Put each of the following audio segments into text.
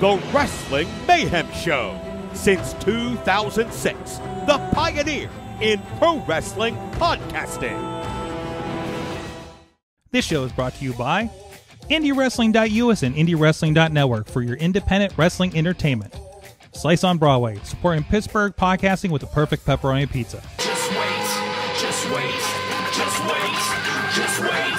The Wrestling Mayhem Show. Since 2006, the pioneer in pro wrestling podcasting. This show is brought to you by IndieWrestling.us and IndieWrestling.network for your independent wrestling entertainment. Slice on Broadway, supporting Pittsburgh podcasting with the perfect pepperoni pizza. Just wait, just wait, just wait, just wait,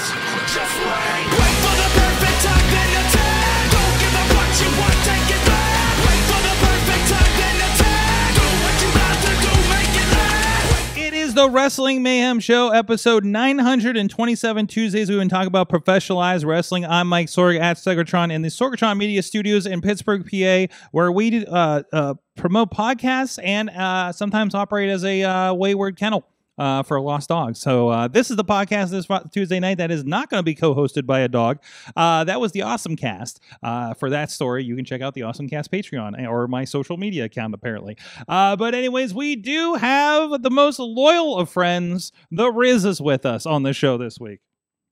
just wait. Wait for the perfect time, then attack. Don't give up what you want, take it back. Wait for the perfect time, then attack. Do what you have to do, make it last. It is the Wrestling Mayhem Show, episode 927. Tuesdays we talk about professionalized wrestling. I'm Mike Sorg at Sorgatron in the Sorgatron Media Studios in Pittsburgh, PA, where we promote podcasts and sometimes operate as a wayward kennel for lost dogs. So this is the podcast this Tuesday night that is not going to be co-hosted by a dog. That was The Awesome Cast. For that story, you can check out The Awesome Cast Patreon or my social media account, apparently. But anyways, we do have the most loyal of friends. The Riz is with us on the show this week.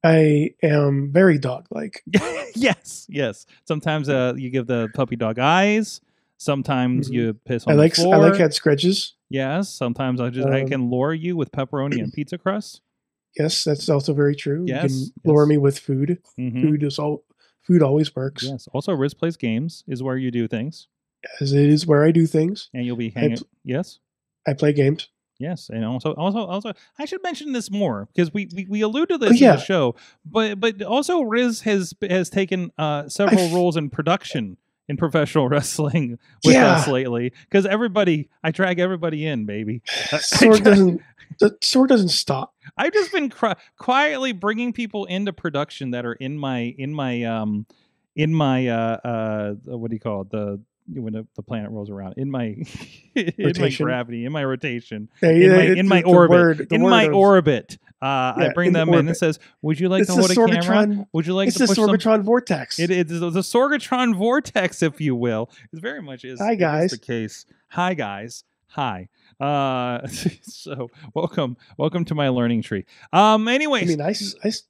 I am very dog-like. Yes, yes. Sometimes you give the puppy dog eyes. Sometimes you piss on the floor. I like head scratches. Yes. Sometimes I can lure you with pepperoni and pizza crust. Yes, that's also very true. Yes, you can lure me with food. Food always works. Yes. Also, Riz Plays Games is where you do things. Yes, it is where I do things. And you'll be hanging. Yes. I play games. Yes, and also, I should mention this more because we allude to this in the show, but also Riz has taken several roles in production. In professional wrestling with us lately, because I drag everybody in, baby. The sword doesn't stop. I've just been quietly bringing people into production that are in my what do you call it, when the planet rolls around, in my rotation, in my orbit. I bring them in and says, would you like to hold a camera? Would you like to push the Sorgatron vortex? It is the Sorgatron vortex, if you will. It very much is. Hi, guys. The case. Hi, guys. Hi. So welcome to my learning tree. Anyways, I mean,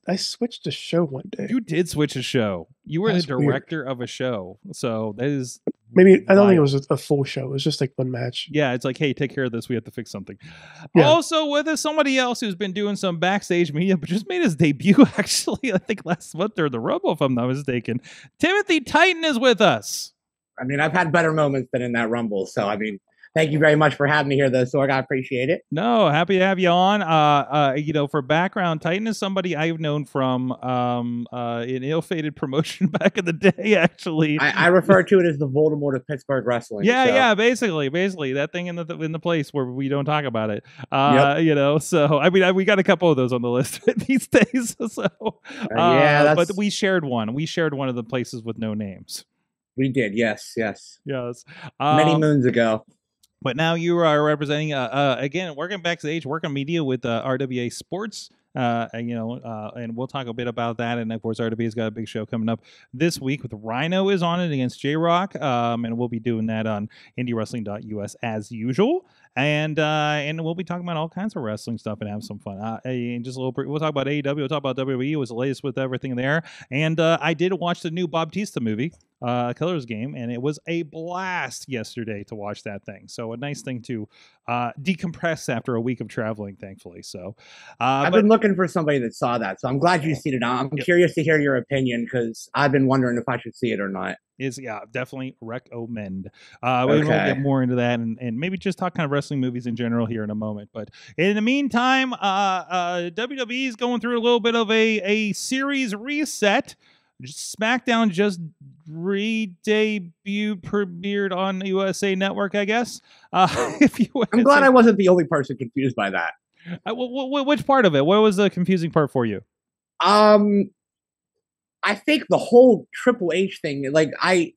I switched a show one day. You did switch a show. You were the director of a show. So that is maybe, I don't think it was a full show. It was just like one match. Yeah. It's like, hey, take care of this. We have to fix something. Yeah. Also with us, somebody else who's been doing some backstage media, but just made his debut actually, I think last month or the Rumble, if I'm not mistaken. Timothy Titan is with us. I mean, I've had better moments than in that Rumble. So, I mean, thank you very much for having me here, though, Sorg. I appreciate it. No, happy to have you on. You know, for background, Titan is somebody I've known from an ill-fated promotion back in the day, actually. I refer to it as the Voldemort of Pittsburgh wrestling. Yeah, so. Yeah, basically that thing in the place where we don't talk about it. Yep. You know, so I mean, we got a couple of those on the list these days. So yeah, but we shared one. We shared one of the places with no names. We did, yes. Many moons ago. But now you are representing, again, working backstage, working media with RWA Sports, and we'll talk a bit about that. And, of course, RWA's got a big show coming up this week with Rhino is on it against J-Rock, and we'll be doing that on IndieWrestling.us as usual. And we'll be talking about all kinds of wrestling stuff and have some fun. And just a little, we'll talk about AEW, we'll talk about WWE, was the latest with everything there. And I did watch the new Batista movie, Killers Game, and it was a blast yesterday to watch that thing. So a nice thing to decompress after a week of traveling, thankfully. So I've been looking for somebody that saw that, so I'm glad you seen it. I'm curious to hear your opinion because I've been wondering if I should see it or not. Yeah, definitely recommend. We'll get more into that and maybe just talk kind of wrestling movies in general here in a moment. But in the meantime, WWE is going through a little bit of a series reset. SmackDown just premiered on USA Network, I guess. If you would, I'm glad I wasn't the only person confused by that. Which part of it? What was the confusing part for you? I think the whole Triple H thing, because they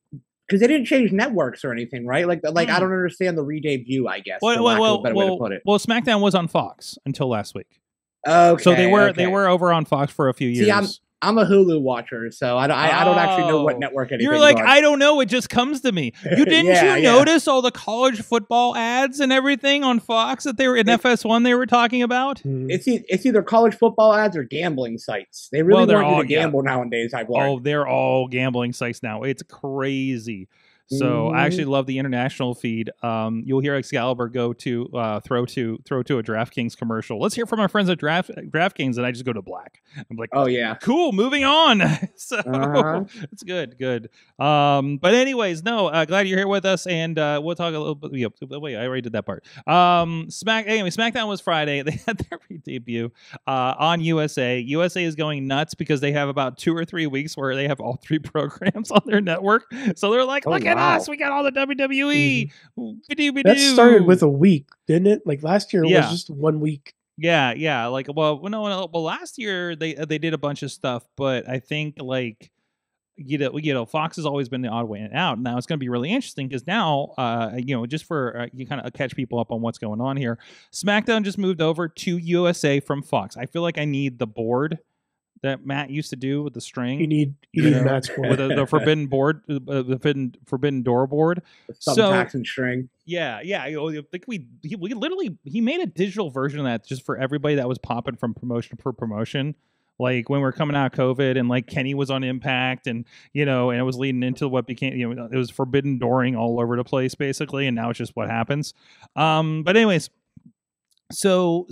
didn't change networks or anything, right? Like I don't understand the re-debut, I guess. Well, SmackDown was on Fox until last week. Okay, so they were over on Fox for a few years. See, I'm a Hulu watcher, so I don't actually know what network anything. You're like, I don't know. It just comes to me. You didn't you notice all the college football ads and everything on Fox that they were in FS1? They were talking about. It's either college football ads or gambling sites. They really want you to gamble nowadays. I've learned. Oh, they're all gambling sites now. It's crazy. So I actually love the international feed. You'll hear Excalibur go to throw to a DraftKings commercial. Let's hear from our friends at DraftKings, and I just go to black. I'm like, oh yeah, cool. Moving on. So it's good. But anyways, no, glad you're here with us, and we'll talk a little bit. Yeah, wait, I already did that part. SmackDown was Friday. They had their debut on USA. USA is going nuts because they have about 2 or 3 weeks where they have all three programs on their network. So they're like, look at us. We got all the WWE. That started with a week, didn't it? Like last year was just 1 week. Yeah. Like, well, last year they did a bunch of stuff, but I think like, you know, Fox has always been the odd way out. Now it's going to be really interesting because now, you know, just for you kind of catch people up on what's going on here. SmackDown just moved over to USA from Fox. I feel like I need the board that Matt used to do with the string. You need Matt's board with the forbidden board, the forbidden door board. Thumbtacks and string. Yeah. I think we literally he made a digital version of that just for everybody that was popping from promotion per promotion. Like when we were coming out of COVID and like Kenny was on Impact and, you know, and it was leading into what became, you know, it was forbidden dooring all over the place basically. And now it's just what happens. But anyways, so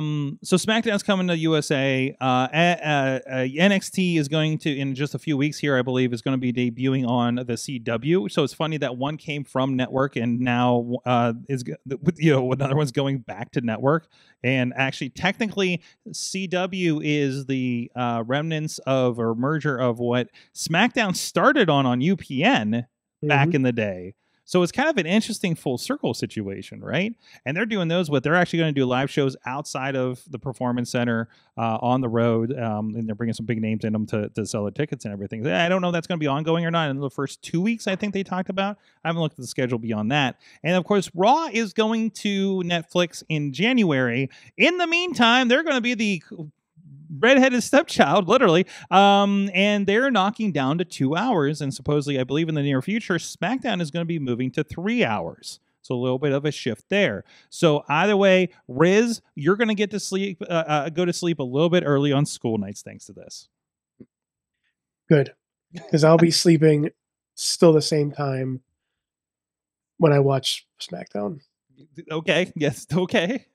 SmackDown's coming to USA. NXT is going to, in just a few weeks here, I believe, is going to be debuting on the CW. So it's funny that one came from network and now is, you know, another one's going back to network. And actually, technically, CW is the remnants of or merger of what SmackDown started on UPN back in the day. So it's kind of an interesting full circle situation, right? And they're doing those, but they're actually going to do live shows outside of the Performance Center on the road, and they're bringing some big names in them to sell the tickets and everything. I don't know if that's going to be ongoing or not in the first 2 weeks, I think they talked about. I haven't looked at the schedule beyond that. And, of course, Raw is going to Netflix in January. In the meantime, they're going to be the redheaded stepchild, literally, and they're knocking down to 2 hours, and supposedly, I believe in the near future, SmackDown is going to be moving to 3 hours, so a little bit of a shift there. So either way, Riz, you're going to get to sleep, go to sleep a little bit early on school nights thanks to this. Good, because I'll be sleeping still the same time when I watch SmackDown. Okay, yes, okay.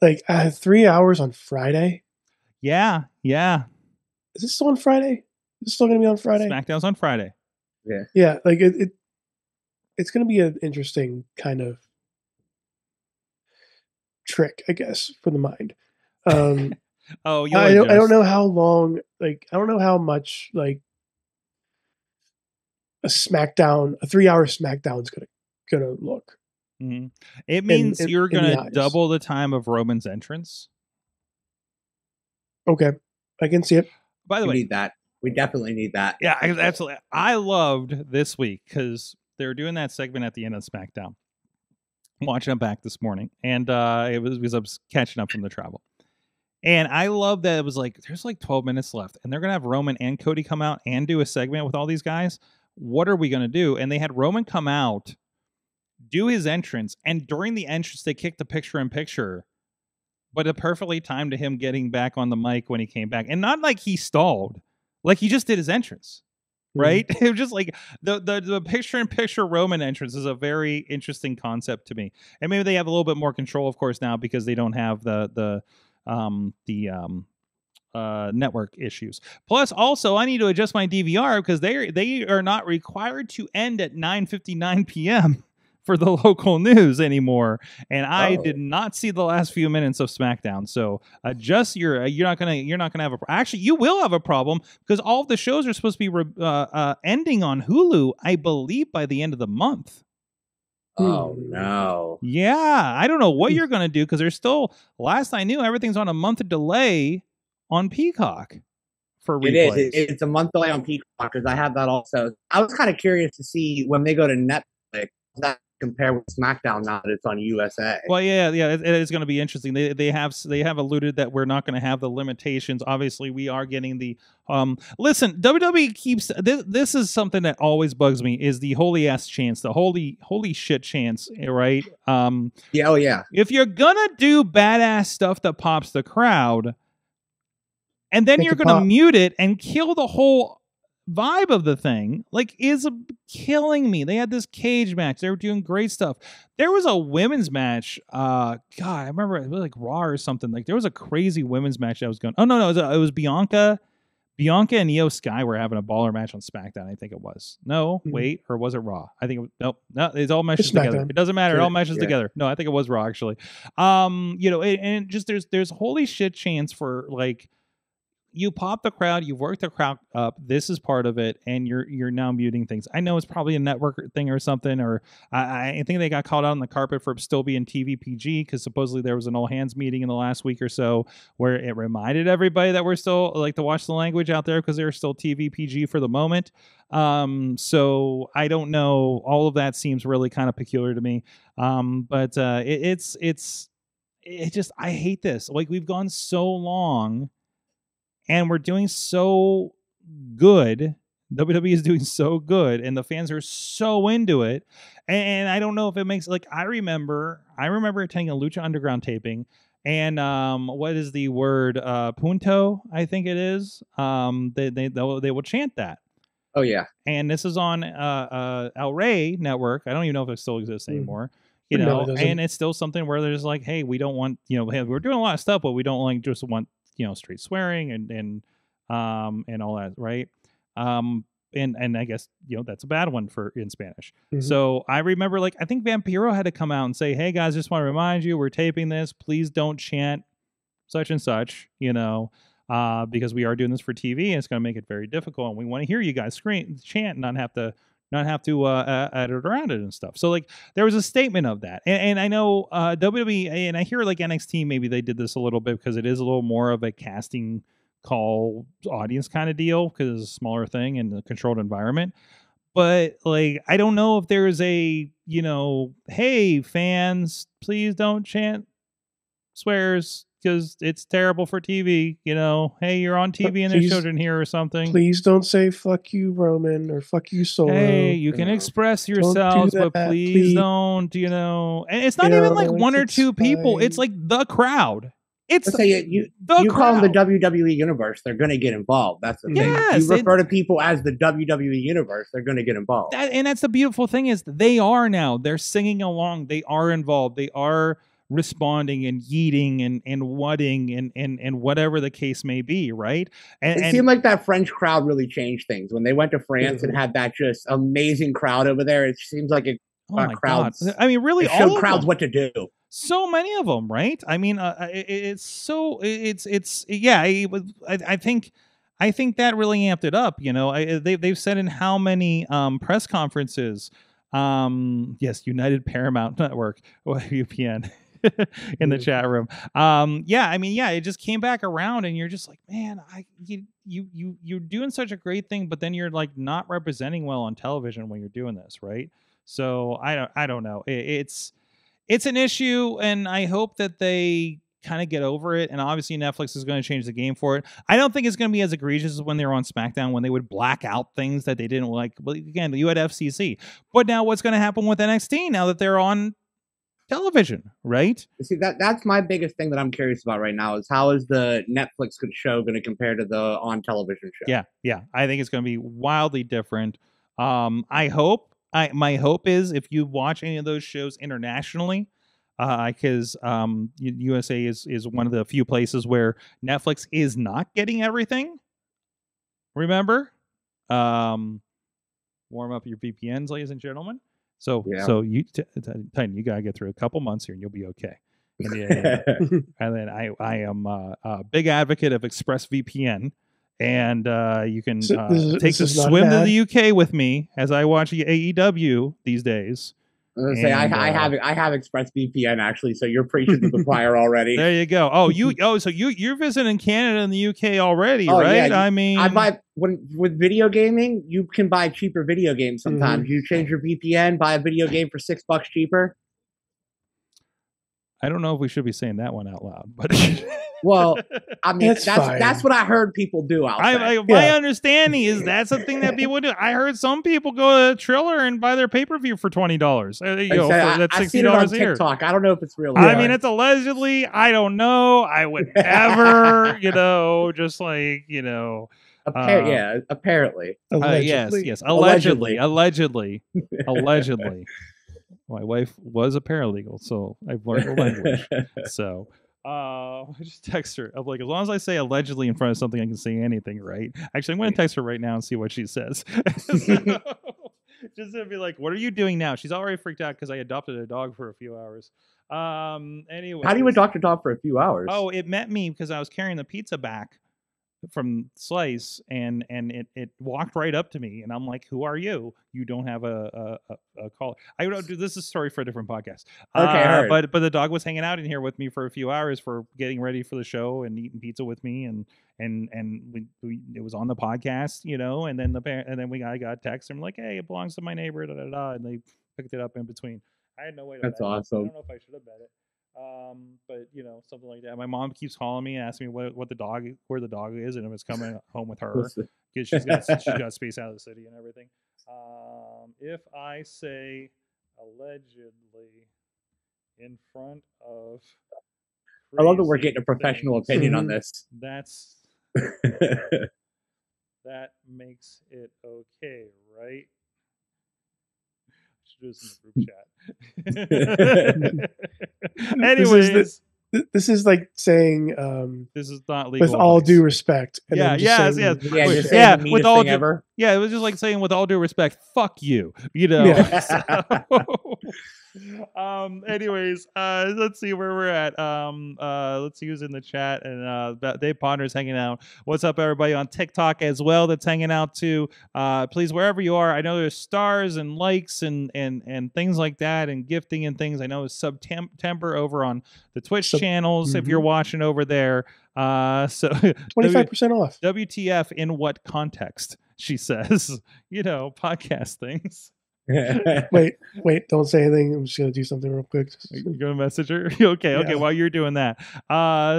Like, I had 3 hours on Friday. Yeah. Is this still on Friday? Is it still going to be on Friday? SmackDown's on Friday. Yeah. Like it's going to be an interesting kind of trick, I guess, for the mind. Oh, I don't know how long. Like, I don't know how much like a 3 hour SmackDown is gonna look. Mm-hmm. It means you're gonna double the time of Roman's entrance. Okay, I can see it. By the way, we need that. We definitely need that. Yeah, absolutely. I loved this week because they were doing that segment at the end of SmackDown. I'm watching it back this morning, and it was because I was catching up from the travel. And I love that it was like there's like 12 minutes left, and they're gonna have Roman and Cody come out and do a segment with all these guys. What are we gonna do? And they had Roman come out, do his entrance, and during the entrance, they kicked the picture-in-picture. But a perfectly timed to him getting back on the mic when he came back. And not like he stalled. Like he just did his entrance. Right? Mm-hmm. It was just like the picture-in-picture Roman entrance is a very interesting concept to me. And maybe they have a little bit more control, of course, now because they don't have the network issues. Plus, also, I need to adjust my DVR because they are not required to end at 9:59 p.m. for the local news anymore, and I did not see the last few minutes of SmackDown. So adjust your you're not gonna have a actually you will have a problem because all of the shows are supposed to be ending on Hulu, I believe, by the end of the month. Oh no! Yeah, I don't know what you're gonna do because there's still. Last I knew, everything's on a month delay on Peacock. It's a month delay on Peacock because I have that also. I was kind of curious to see when they go to Netflix that. Compare with SmackDown now that it's on USA. Well, yeah, it is going to be interesting. They have alluded that we're not going to have the limitations. Obviously, we are getting the listen. WWE keeps this is something that always bugs me is the holy ass chance, the holy shit chance, right? Yeah, oh yeah. If you're gonna do badass stuff that pops the crowd, and then you're gonna mute it and kill the whole vibe of the thing, like, is killing me. They had this cage match. They were doing great stuff. There was a women's match. God, I remember it was like Raw or something. Like, there was a crazy women's match that was going. Oh, no, no. It was Bianca. Bianca and Io Sky were having a baller match on SmackDown, I think it was. No, wait, or was it Raw? I think it was, nope. No, it's all meshes together. It doesn't matter. It all meshes together. No, I think it was Raw, actually. You know, and just there's holy shit chance for, like, you pop the crowd, you've worked the crowd up. This is part of it, and you're now muting things. I know it's probably a network thing or something, or I think they got called out on the carpet for still being TVPG because supposedly there was an all hands meeting in the last week or so where it reminded everybody that we're still, like, to watch the language out there because they're still TVPG for the moment. So I don't know. All of that seems really kind of peculiar to me. But it just, I hate this. Like, we've gone so long. And we're doing so good. WWE is doing so good, and the fans are so into it. And I don't know if it makes, like, I remember attending a Lucha Underground taping, and what is the word? Punto, I think it is. They will chant that. Oh yeah. And this is on El Rey Network. I don't even know if it still exists anymore. You know, no, it and it's still something where there's like, hey, we don't want, you know, hey, we're doing a lot of stuff, but we don't like just want, you know, straight swearing and all that, right? And I guess, you know, that's a bad one for in Spanish. So I remember, like, I think Vampiro had to come out and say, hey guys, just want to remind you, we're taping this, please don't chant such and such, you know, because we are doing this for TV and it's going to make it very difficult, and we want to hear you guys chant and not have to edit around it and stuff. So, like, there was a statement of that. And I know WWE, and I hear, like, NXT, maybe they did this a little bit because it is a little more of a casting call audience kind of deal because it's a smaller thing and a controlled environment. But, like, I don't know if there's a, you know, hey, fans, please don't chant swears because it's terrible for TV, you know, hey, you're on TV and there's children here or something. Please don't say fuck you, Roman, or fuck you, Solo. Hey, you can express yourselves, but please don't, you know. And it's not even like one or two people. It's like the crowd. It's you call them the WWE universe, they're going to get involved. That's the thing. Yes, you refer to people as the WWE universe, they're going to get involved. And that's the beautiful thing is they are now. They're singing along. They are involved. They are responding and yeeting and whatting and whatever the case may be, right? And it seemed like that French crowd really changed things when they went to France and had that just amazing crowd over there. It seems like it God. I mean, really, all showed crowds what to do. So many of them, right? I mean, I think that really amped it up. You know, they've said in how many press conferences, yes, United Paramount Network or UPN. in the chat room. It just came back around, and you're just like, man, you're doing such a great thing, but then you're like not representing well on television when you're doing this, right? So I don't know. It's an issue, and I hope that they kind of get over it. And obviously Netflix is going to change the game for it. I don't think it's going to be as egregious as when they were on SmackDown, when they would black out things that they didn't like. Well, again, you had FCC, but now what's going to happen with NXT now that they're on television, right? See, that's my biggest thing that I'm curious about right now is how is the Netflix show going to compare to the on television show? Yeah. I think it's going to be wildly different. My hope is if you watch any of those shows internationally, because USA is one of the few places where Netflix is not getting everything. Remember, warm up your VPNs, ladies and gentlemen. So you, Titan, you gotta get through a couple months here, and you'll be okay. And then I am a big advocate of ExpressVPN, and you can take a swim to the UK with me as I watch AEW these days. I have ExpressVPN actually, so you're preaching to the choir already. There you go. So you're visiting Canada and the UK already, right? Yeah. I mean, with video gaming, you can buy cheaper video games sometimes. You change your VPN, buy a video game for $6 cheaper. I don't know if we should be saying that one out loud, but well, I mean, that's what I heard people do out there. My understanding is that's a thing that people do. I heard some people go to Triller and buy their pay-per-view for $20. That's $60 I've seen it on TikTok. I don't know if it's real. I mean, it's allegedly. I don't know. I would never, just like, you know. Apparently. Allegedly. Yes. Allegedly. My wife was a paralegal, so I've learned the language. So I just text her. I'm like, as long as I say allegedly in front of something, I can say anything, right? Actually, I'm going to text her right now and see what she says. So, just to be like, what are you doing now? She's already freaked out because I adopted a dog for a few hours. Anyway, how do you adopt a dog for a few hours? Oh, it met me because I was carrying the pizza back from Slice, and it walked right up to me, and I'm like, "Who are you? You don't have a collar." I don't do this. Is a story for a different podcast. Okay, right. but the dog was hanging out in here with me for a few hours for getting ready for the show and eating pizza with me, and we it was on the podcast, you know. And then I got text and I'm like, "Hey, it belongs to my neighbor." Da, da, da, and they picked it up in between. I had no way to. That's awesome. I don't know if I should have bet it. But you know, something like that. My mom keeps calling me and asking me where the dog is, and if it's coming home with her, because she's got space out of the city and everything. If I say allegedly in front of, I love that we're getting a professional opinion on this. That's that makes it okay, right? Do this in the group chat. Anyways, this is like saying this is not legal. With advice. All due respect. And yeah, yeah. With all due ever. Yeah, it was just like saying with all due respect, fuck you. You know. Yeah. So, anyways, let's see where we're at. Let's see who's in the chat, and Dave Ponder's hanging out. What's up, everybody on TikTok as well? That's hanging out too. Please, wherever you are, I know there's stars and likes and things like that, and gifting and things. I know it's September over on the Twitch channels. Mm-hmm. If you're watching over there, so 25% off. WTF in what context? She says, you know, podcast things. wait, don't say anything. I'm just gonna do something real quick. You're gonna message her? Okay, yeah. While you're doing that,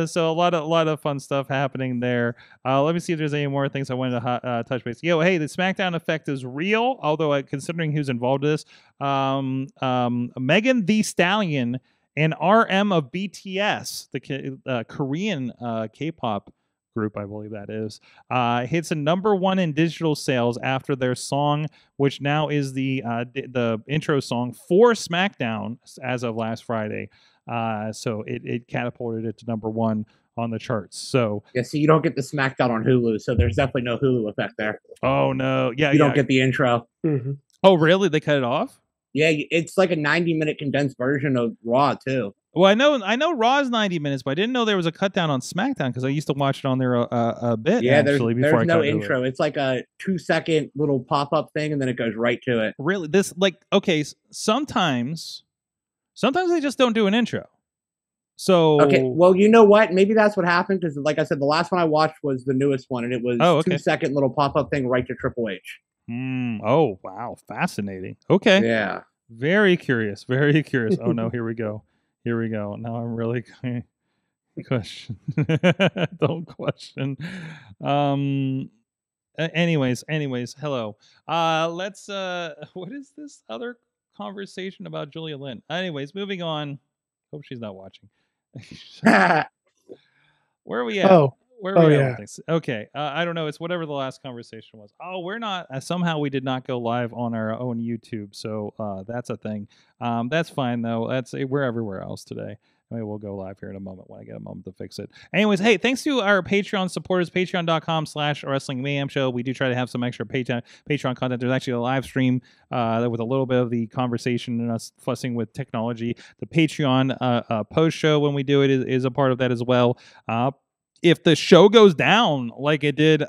so a lot of fun stuff happening there. Let me see if there's any more things I wanted to touch base. Yo, hey, the SmackDown effect is real, although considering who's involved in this, Megan Thee Stallion and RM of BTS, the Korean K-pop group, I believe that is, hits a #1 in digital sales after their song, which now is the intro song for SmackDown as of last Friday. So it catapulted it to #1 on the charts. So yeah, so you don't get the SmackDown on Hulu, so there's definitely no Hulu effect there. Oh no, yeah, you don't get the intro. Mm-hmm. Oh really? They cut it off? Yeah, it's like a 90-minute condensed version of Raw too. Well, I know Raw's 90 minutes, but I didn't know there was a cut down on SmackDown because I used to watch it on there a bit. Yeah, actually, there's no intro. It's like a 2-second little pop up thing, and then it goes right to it. Really, this like okay. Sometimes they just don't do an intro. So okay, well, you know what? Maybe that's what happened because, like I said, the last one I watched was the newest one, and it was 2-second little pop up thing right to Triple H. Oh wow, fascinating. Okay, yeah, very curious, very curious. Oh no, here we go. Here we go. Now I'm really question. Don't question. Anyways. Hello. Let's. What is this other conversation about Julia Lynn? Anyways, moving on. Hope she's not watching. Where are we at? Where are we at? Yeah. Okay. I don't know. It's whatever the last conversation was. Oh, we're not. Somehow we did not go live on our own YouTube, so that's a thing. That's fine though. We're everywhere else today. I mean, we'll go live here in a moment when I get a moment to fix it. Anyways, hey, thanks to our Patreon supporters, patreon.com/wrestlingmayhemshow. We do try to have some extra Patreon content. There's actually a live stream with a little bit of the conversation and us fussing with technology. The Patreon post show when we do it is a part of that as well. If the show goes down like it did,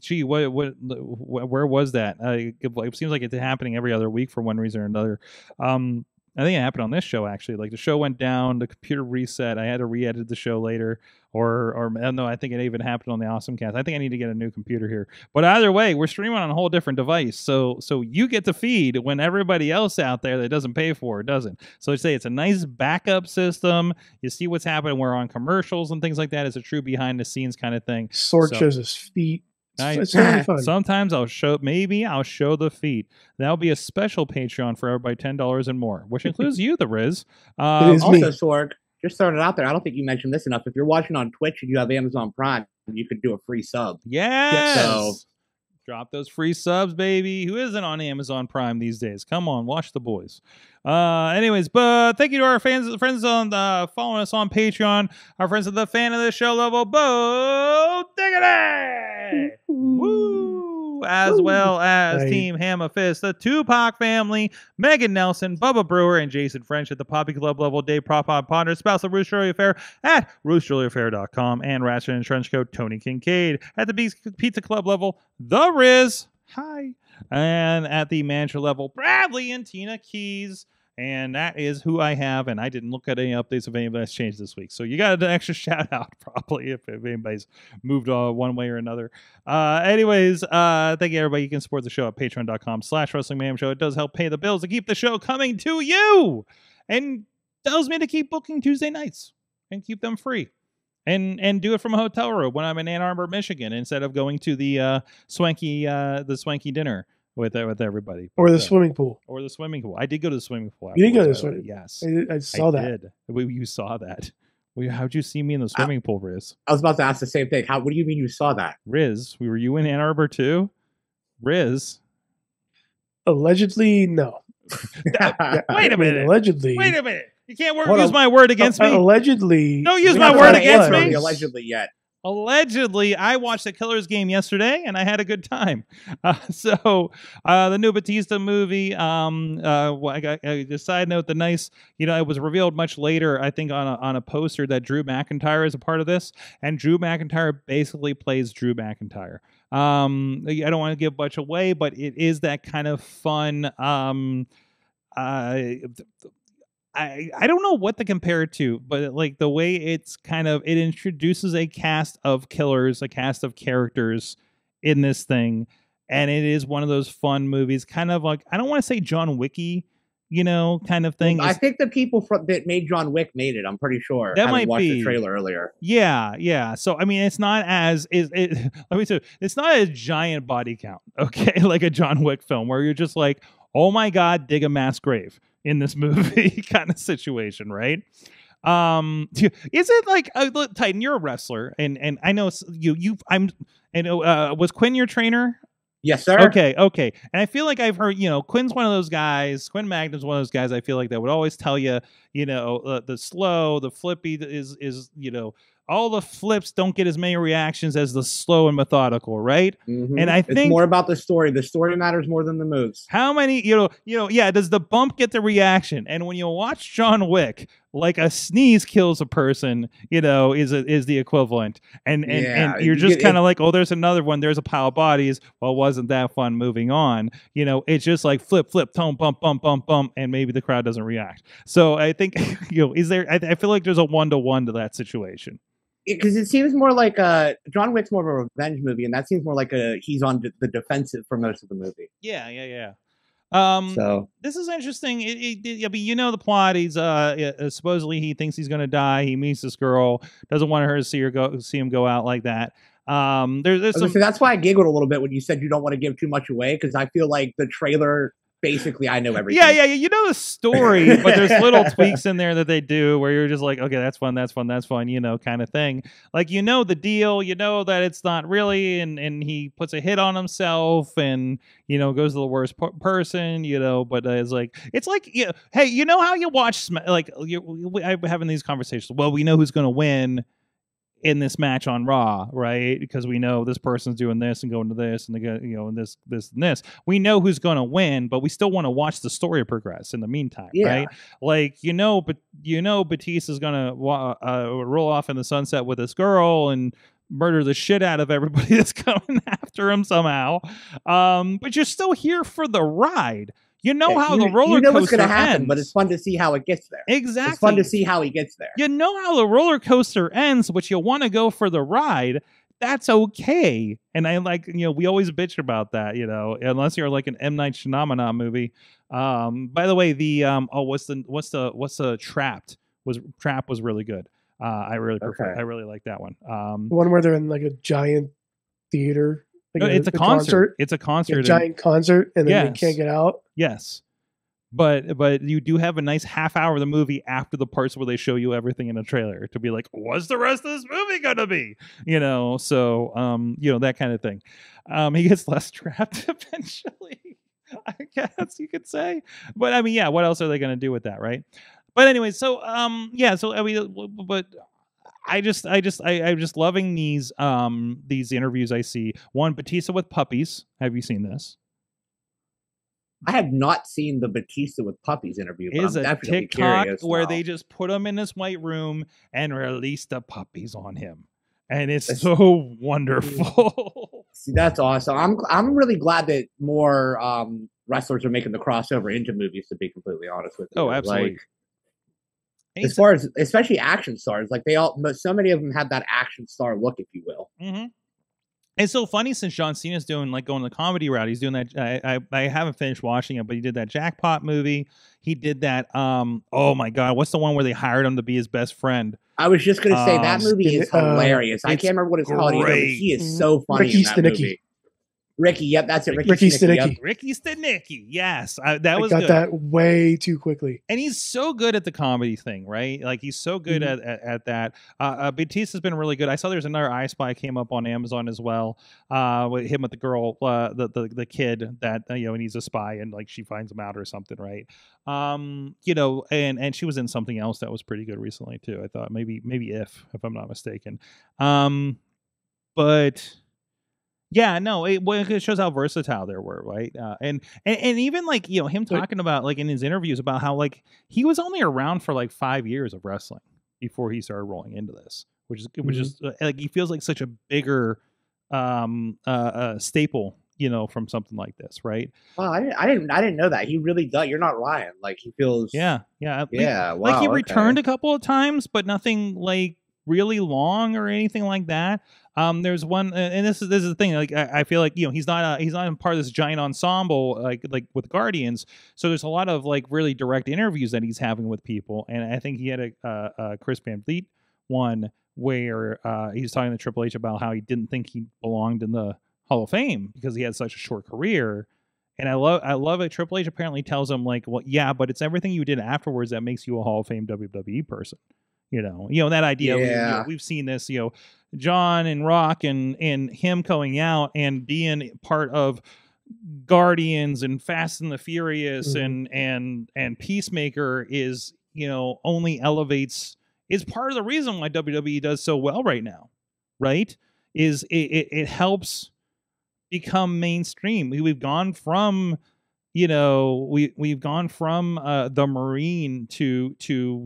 gee, where was that? It seems like it's happening every other week for one reason or another. I think it happened on this show actually. Like the show went down, the computer reset. I had to re-edit the show later, or no, I think it even happened on the Awesome Cast. I think I need to get a new computer here. But either way, we're streaming on a whole different device, so you get the feed when everybody else out there that doesn't pay for it doesn't. So I say it's a nice backup system. You see what's happening. We're on commercials and things like that. It's a true behind the scenes kind of thing. Sword shows his feet. It's really fun. Sometimes I'll show the feet. That'll be a special Patreon for everybody, $10 and more, which includes you, the Riz. Also, Sorg, just throwing it out there. I don't think you mentioned this enough. If you're watching on Twitch and you have Amazon Prime, you could do a free sub. Yes. So, drop those free subs, baby. Who isn't on Amazon Prime these days? Come on, watch the boys. Anyways, but thank you to our friends on following us on Patreon, our friends at the fan of the show level, Bo Diggity! Woo! As well as Team Hammer Fist, the Tupac family, Megan Nelson, Bubba Brewer, and Jason French at the Poppy Club level, Dave Propod Ponder, spouse of Roosterly Affair at roosterlyaffair.com, and Ratchet and Trench Coat, Tony Kincaid at the Pizza Club level, The Riz, hi, and at the manager level, Bradley and Tina Keys, and that is who I have, and I didn't look at any updates of anybody that's changed this week, so you got an extra shout out probably if anybody's moved one way or another. Anyways, thank you everybody. You can support the show at patreon.com/wrestlingmayhemshow. It does help pay the bills to keep the show coming to you, and tells me to keep booking Tuesday nights and keep them free. And do it from a hotel room when I'm in Ann Arbor, Michigan, instead of going to the swanky dinner with everybody, or the swimming pool, or the swimming pool. I did go to the swimming pool. Afterwards. You did go to the swimming pool. Yes, I saw that. I did. You saw that. How'd you see me in the swimming pool, Riz? I was about to ask the same thing. What do you mean you saw that, Riz? Were you in Ann Arbor too, Riz? Allegedly, no. Wait a minute. You can't use my word against me. Allegedly. Don't use my word against me. Allegedly yet. Allegedly, I watched the Killers Game yesterday, and I had a good time. So the new Batista movie, side note, it was revealed much later, I think, on a poster that Drew McIntyre is a part of this, and Drew McIntyre basically plays Drew McIntyre. I don't want to give much away, but it is that kind of fun... I don't know what to compare it to, but like the way it's kind of, it introduces a cast of killers, a cast of characters in this thing. And it is one of those fun movies, kind of like, I don't want to say John Wicky, kind of thing. I think the people that made John Wick made it. I'm pretty sure. That might be the trailer earlier. Yeah, yeah. So I mean, it's not as let me say, it's not a giant body count, okay, like a John Wick film where you're just like, oh my God, dig a mass grave in this movie kind of situation, right? Is it like, look, Titan, you're a wrestler, and I know was Quinn your trainer? Yes, sir. Okay. And I feel like I've heard, Quinn's one of those guys. Quinn Magnum's one of those guys I feel like that would always tell you, the slow, the flippy is all the flips don't get as many reactions as the slow and methodical, right? Mm-hmm. And I think it's more about the story. The story matters more than the moves. How many, yeah, does the bump get the reaction? And when you watch John Wick, like a sneeze kills a person, is the equivalent. And you're just kind of like, oh, there's another one. There's a pile of bodies. Well, wasn't that fun moving on? It's just like flip, flip, tone, bump, bump, bump, bump. And maybe the crowd doesn't react. So I think, I feel like there's a one-to-one to that situation. Because it seems more like John Wick's more of a revenge movie, and that seems more like he's on the defensive for most of the movie. Yeah. So this is interesting. I mean, the plot. He's supposedly he thinks he's gonna die. He meets this girl, doesn't want her to see him go out like that. So that's why I giggled a little bit when you said you don't want to give too much away, because I feel like the trailer. Basically, I know everything. Yeah. You know the story, but there's little tweaks in there that they do where you're just like, okay, that's fun, kind of thing. Like, the deal, that it's not really, and he puts a hit on himself and, goes to the worst person, but it's like, hey, how you watch, I'm having these conversations. Well, we know who's going to win in this match on Raw, right? Because we know this person's doing this and going to this and this. We know who's going to win, but we still want to watch the story progress in the meantime, right? Like, but Batista's going to roll off in the sunset with this girl and murder the shit out of everybody that's coming after him somehow. But you're still here for the ride. How the roller coaster what's gonna happen, ends. But it's fun to see how it gets there. Exactly. It's fun to see how he gets there. How the roller coaster ends, but you want to go for the ride. That's okay. And I like, we always bitch about that, unless you're like an M. Night Shyamalan movie. By the way, Trapped? Trapped was really good. I really like that one. The one where they're in like a giant theater. Like no, it's a concert. It's a concert. A giant concert, and then they can't get out. Yes. But you do have a nice half hour of the movie after the parts where they show you everything in a trailer to be like, what's the rest of this movie going to be? You know, so, you know, that kind of thing. He gets less trapped eventually, I guess you could say. But I mean, yeah, what else are they going to do with that? Right. But anyway, so, yeah, so I mean, but I'm just loving these interviews I see. One, Batista with puppies. Have you seen this? I have not seen the Batista with puppies interview. It's a TikTok where they just put him in this white room and release the puppies on him, and it's so wonderful. See, that's awesome. I'm really glad that more wrestlers are making the crossover into movies. To be completely honest with you, oh, absolutely. Like, as far as especially action stars, like they all, so many of them have that action star look, if you will. Mm-hmm. It's so funny since John Cena's doing like going the comedy route. He's doing that. I haven't finished watching it, but he did that Jackpot movie. He did that. Oh my God, what's the one where they hired him to be his best friend? I was just gonna say that movie is hilarious. I can't remember what it's called either, but he is so funny in that movie. Ricky, yep, that's it. Ricky Stenicki. Ricky Stenicki, yes. I got that way too quickly. And he's so good at the comedy thing, right? Like, he's so good at that. Batista's been really good. I saw there's another I Spy came up on Amazon as well, with him with the girl, the kid that, you know, and he's a spy and, like, she finds him out or something, right? You know, and she was in something else that was pretty good recently, too. I thought maybe if I'm not mistaken. But... yeah, no, it shows how versatile they were, right? And even like, you know, him talking about like in his interviews about how like he was only around for like 5 years of wrestling before he started rolling into this, which is like he feels like such a bigger staple, you know, from something like this, right? Well, I didn't know that. He really does. You're not lying. Like he feels. Yeah. Like, wow, he returned a couple of times, but nothing like really long or anything like that. There's one, and this is the thing. Like I feel like, you know, he's not part of this giant ensemble like with Guardians. So there's a lot of like really direct interviews that he's having with people, and I think he had a Chris Van Vliet one where he's talking to Triple H about how he didn't think he belonged in the Hall of Fame because he had such a short career. And I love it. Triple H apparently tells him like, well, yeah, but it's everything you did afterwards that makes you a Hall of Fame WWE person. You know that idea. Yeah. We've seen this. You know, John and Rock and him going out and being part of Guardians and Fast and the Furious and Peacemaker is, you know, only elevates. Is part of the reason why WWE does so well right now, right? Is it helps become mainstream. We've gone from. You know, we've gone from the Marine to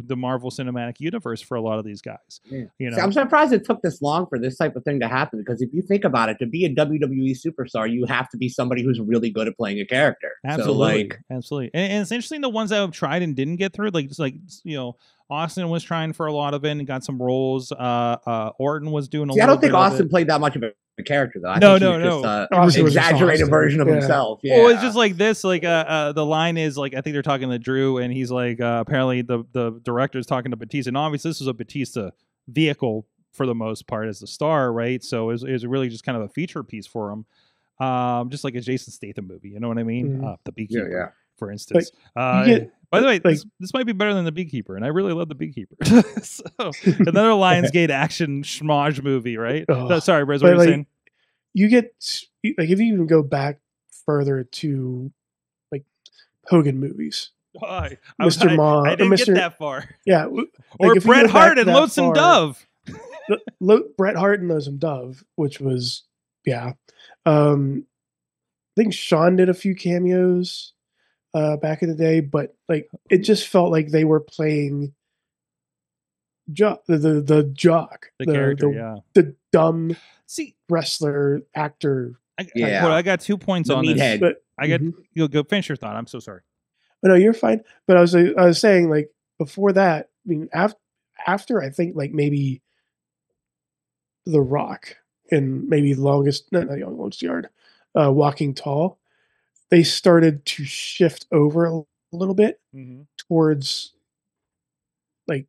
the Marvel Cinematic Universe for a lot of these guys. Yeah. You know, see, I'm surprised it took this long for this type of thing to happen, because if you think about it, to be a WWE superstar, you have to be somebody who's really good at playing a character. Absolutely, so, like, absolutely. And it's interesting the ones that have tried and didn't get through, like just like, you know, Austin was trying for a lot of it and got some roles. Orton was doing a lot. I don't think Austin played that much of a character though. I think he was just an exaggerated version of himself. Yeah. Well, it's just like this. Like the line is like, I think they're talking to Drew, and he's like, apparently the director is talking to Batista, and obviously this was a Batista vehicle for the most part as the star, right? So it was really just kind of a feature piece for him, just like a Jason Statham movie. You know what I mean? The Beekeeper, yeah. For instance. By the way, this might be better than The Beekeeper, and I really love The Beekeeper. So another Lionsgate action schmodge movie, right? Sorry, Briz, what are you saying? You get, like, if you even go back further to, like, Hogan movies. Mr. Mom. I didn't get that far. Yeah. Or like Bret Hart and Lonesome Dove. Bret Hart and Lonesome Dove, which was, yeah. I think Sean did a few cameos. Back in the day, but like it just felt like they were playing the dumb wrestler actor. I got 2 points on this. But, I got you'll go finish your thought. I'm so sorry. But no, you're fine. But I was saying, like, before that, I mean, after I think like maybe The Rock and maybe Longest Yard, Walking Tall. They started to shift over a little bit towards like,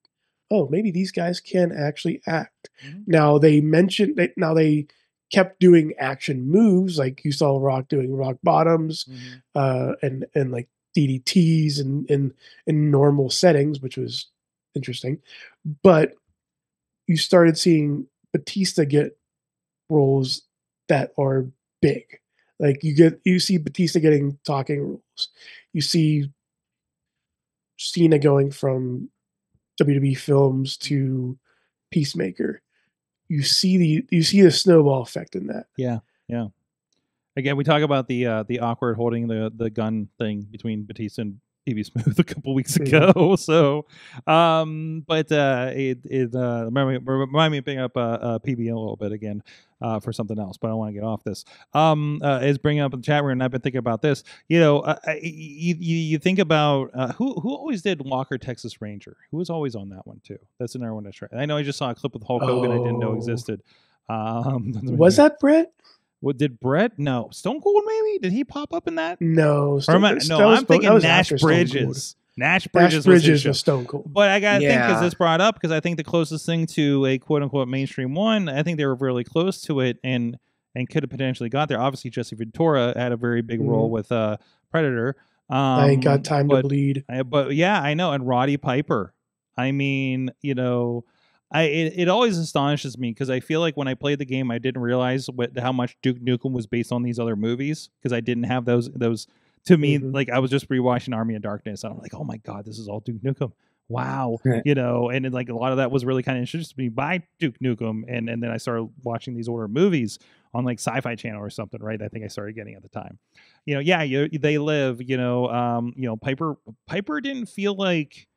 oh, maybe these guys can actually act. Now they mentioned that. Now they kept doing action moves. Like you saw Rock doing rock bottoms and like DDTs in normal settings, which was interesting. But you started seeing Batista get roles that are big. Like you see Batista getting talking roles. You see Cena going from WWE films to Peacemaker. You see the snowball effect in that. Yeah, yeah. Again, we talk about the awkward holding the gun thing between Batista and PB Smooth a couple weeks ago. So, remind me of bringing up PB a little bit again for something else, but I don't want to get off this. Is bringing up in the chat room, and I've been thinking about this. You know, you think about who always did Walker Texas Ranger? Who was always on that one too? That's another one to try. I know I just saw a clip with Hulk Hogan I didn't know existed. Was that Brett? What did Brett? No, Stone Cold maybe. Did he pop up in that? No, I'm thinking Nash Bridges. Nash Bridges was Stone Cold. But I gotta think because it's brought up because I think the closest thing to a quote unquote mainstream one. I think they were really close to it and could have potentially got there. Obviously, Jesse Ventura had a very big role with Predator. I ain't got time to bleed. But yeah, I know. And Roddy Piper. I mean, you know. It always astonishes me because I feel like when I played the game, I didn't realize how much Duke Nukem was based on these other movies because I didn't have those. To me, like I was just rewatching Army of Darkness, and I'm like, oh my god, this is all Duke Nukem. Wow, you know, and like a lot of that was really kind of introduced to me by Duke Nukem, and then I started watching these older movies on like Sci-Fi Channel or something, right? I think I started getting at the time, you know, yeah, They Live, you know, Piper didn't feel like.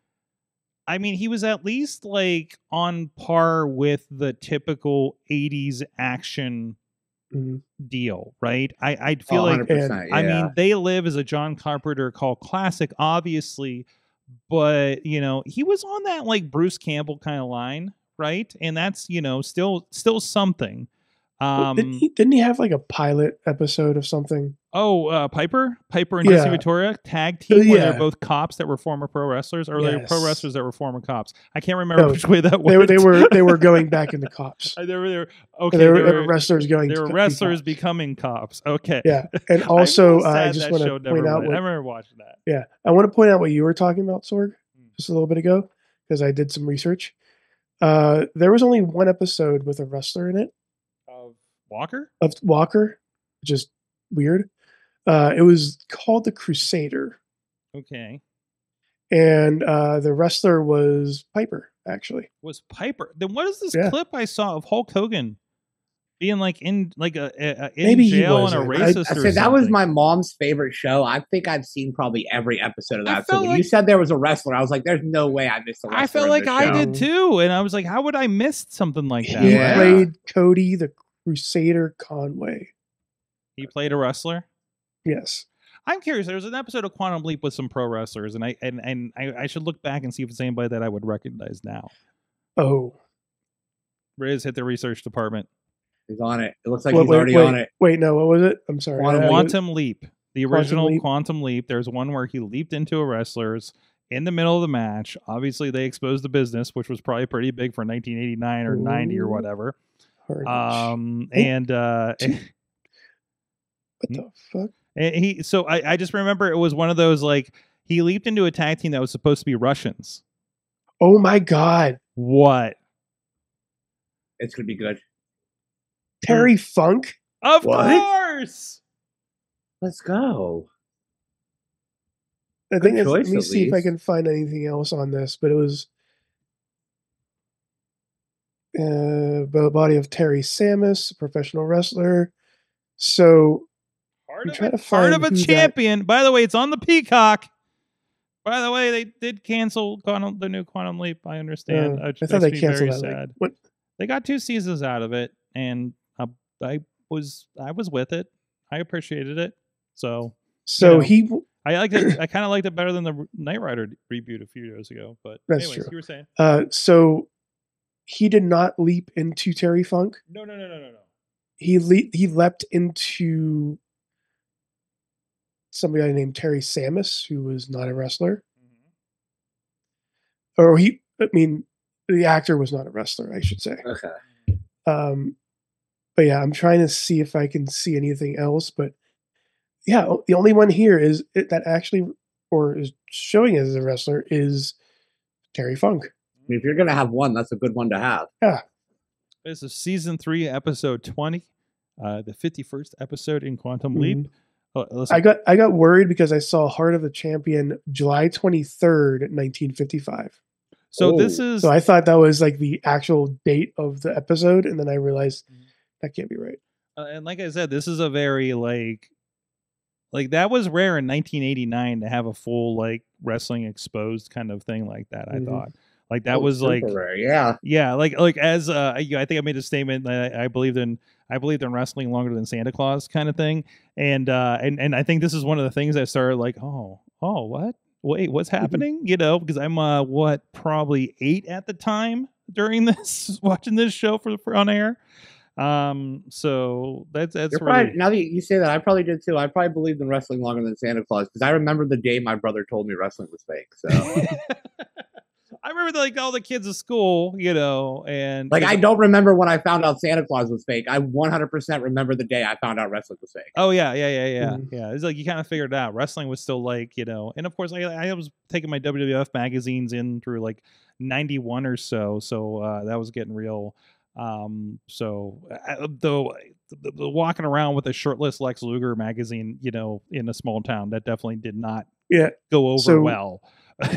I mean, he was at least like on par with the typical 80s action deal, right? I feel like, I mean, They Live as a John Carpenter called classic, obviously, but you know, he was on that like Bruce Campbell kind of line, right? And that's, you know, still something. Well, didn't he have like a pilot episode of something? Oh, Piper and Jesse Ventura tag team where they're both cops that were former pro wrestlers, or they were pro wrestlers that were former cops. I can't remember which way that went. They were going back into cops. They were wrestlers going. They were wrestlers becoming cops. Okay. Yeah, and also I just want to point out. I remember watching that. Yeah, I want to point out what you were talking about, Sorg, just a little bit ago, because I did some research. There was only one episode with a wrestler in it. Of Walker, which is weird. It was called The Crusader. Okay. And the wrestler was Piper, actually. Was Piper? Then what is this clip I saw of Hulk Hogan being like in jail and a racist? I said that was my mom's favorite show. I think I've seen probably every episode of that. So when you said there was a wrestler, I was like, "There's no way I missed a wrestler." I felt like I did too, and I was like, "How would I miss something like that?" He played Cody the Crusader Conway. He played a wrestler? Yes. I'm curious. There was an episode of Quantum Leap with some pro wrestlers, and I should look back and see if it's anybody that I would recognize now. Oh. Riz hit the research department. He's on it. It looks like he's already on it. Wait, no, what was it? I'm sorry. Quantum Leap. The original Quantum Leap. There's one where he leaped into a wrestler's in the middle of the match. Obviously, they exposed the business, which was probably pretty big for 1989 or 90 or whatever. What the fuck? And I just remember it was one of those like he leaped into a tag team that was supposed to be Russians. Oh my god! What? It's gonna be good. Terry Funk, of course. Let's go. I think. Let me see if I can find anything else on this, but it was. The body of Terry Samus, a professional wrestler. So, Heart of a Champion. By the way, it's on the Peacock. By the way, they did cancel the new Quantum Leap. I understand. I thought they canceled that. Sad. Like, they got 2 seasons out of it, and I was with it. I appreciated it. So you know, I liked it. I kind of liked it better than the Knight Rider reboot a few years ago. But that's anyways, true. You were saying He did not leap into Terry Funk. No. He leapt into somebody named Terry Samus, who was not a wrestler. Or the actor was not a wrestler, I should say. Okay. But yeah, I'm trying to see if I can see anything else. But yeah, the only one here is that actually or is showing as a wrestler is Terry Funk. If you're going to have one, that's a good one to have. Yeah. This is season 3, episode 20, the 51st episode in Quantum Leap. Oh, I got worried because I saw Heart of the Champion July 23rd, 1955. So So I thought that was like the actual date of the episode, and then I realized that can't be right. And like I said, this is a very like that was rare in 1989 to have a full like wrestling exposed kind of thing like that. I thought like that was like I think I made a statement that I believed in wrestling longer than Santa Claus kind of thing, and I think this is one of the things I started like what. Wait, what's happening? You know, because I'm probably 8 at the time during this, watching this show for on air. So that's right. Now that you say that, I probably did too. I probably believed in wrestling longer than Santa Claus because I remember the day my brother told me wrestling was fake. So I remember like all the kids at school, you know, and like I don't remember when I found out Santa Claus was fake. I 100% remember the day I found out wrestling was fake. Oh yeah. Yeah, it's like you kind of figured it out. Wrestling was still like, you know, and of course I was taking my WWF magazines in through like 91 or so. So that was getting real. So the walking around with a shirtless Lex Luger magazine, you know, in a small town, that definitely did not go over well.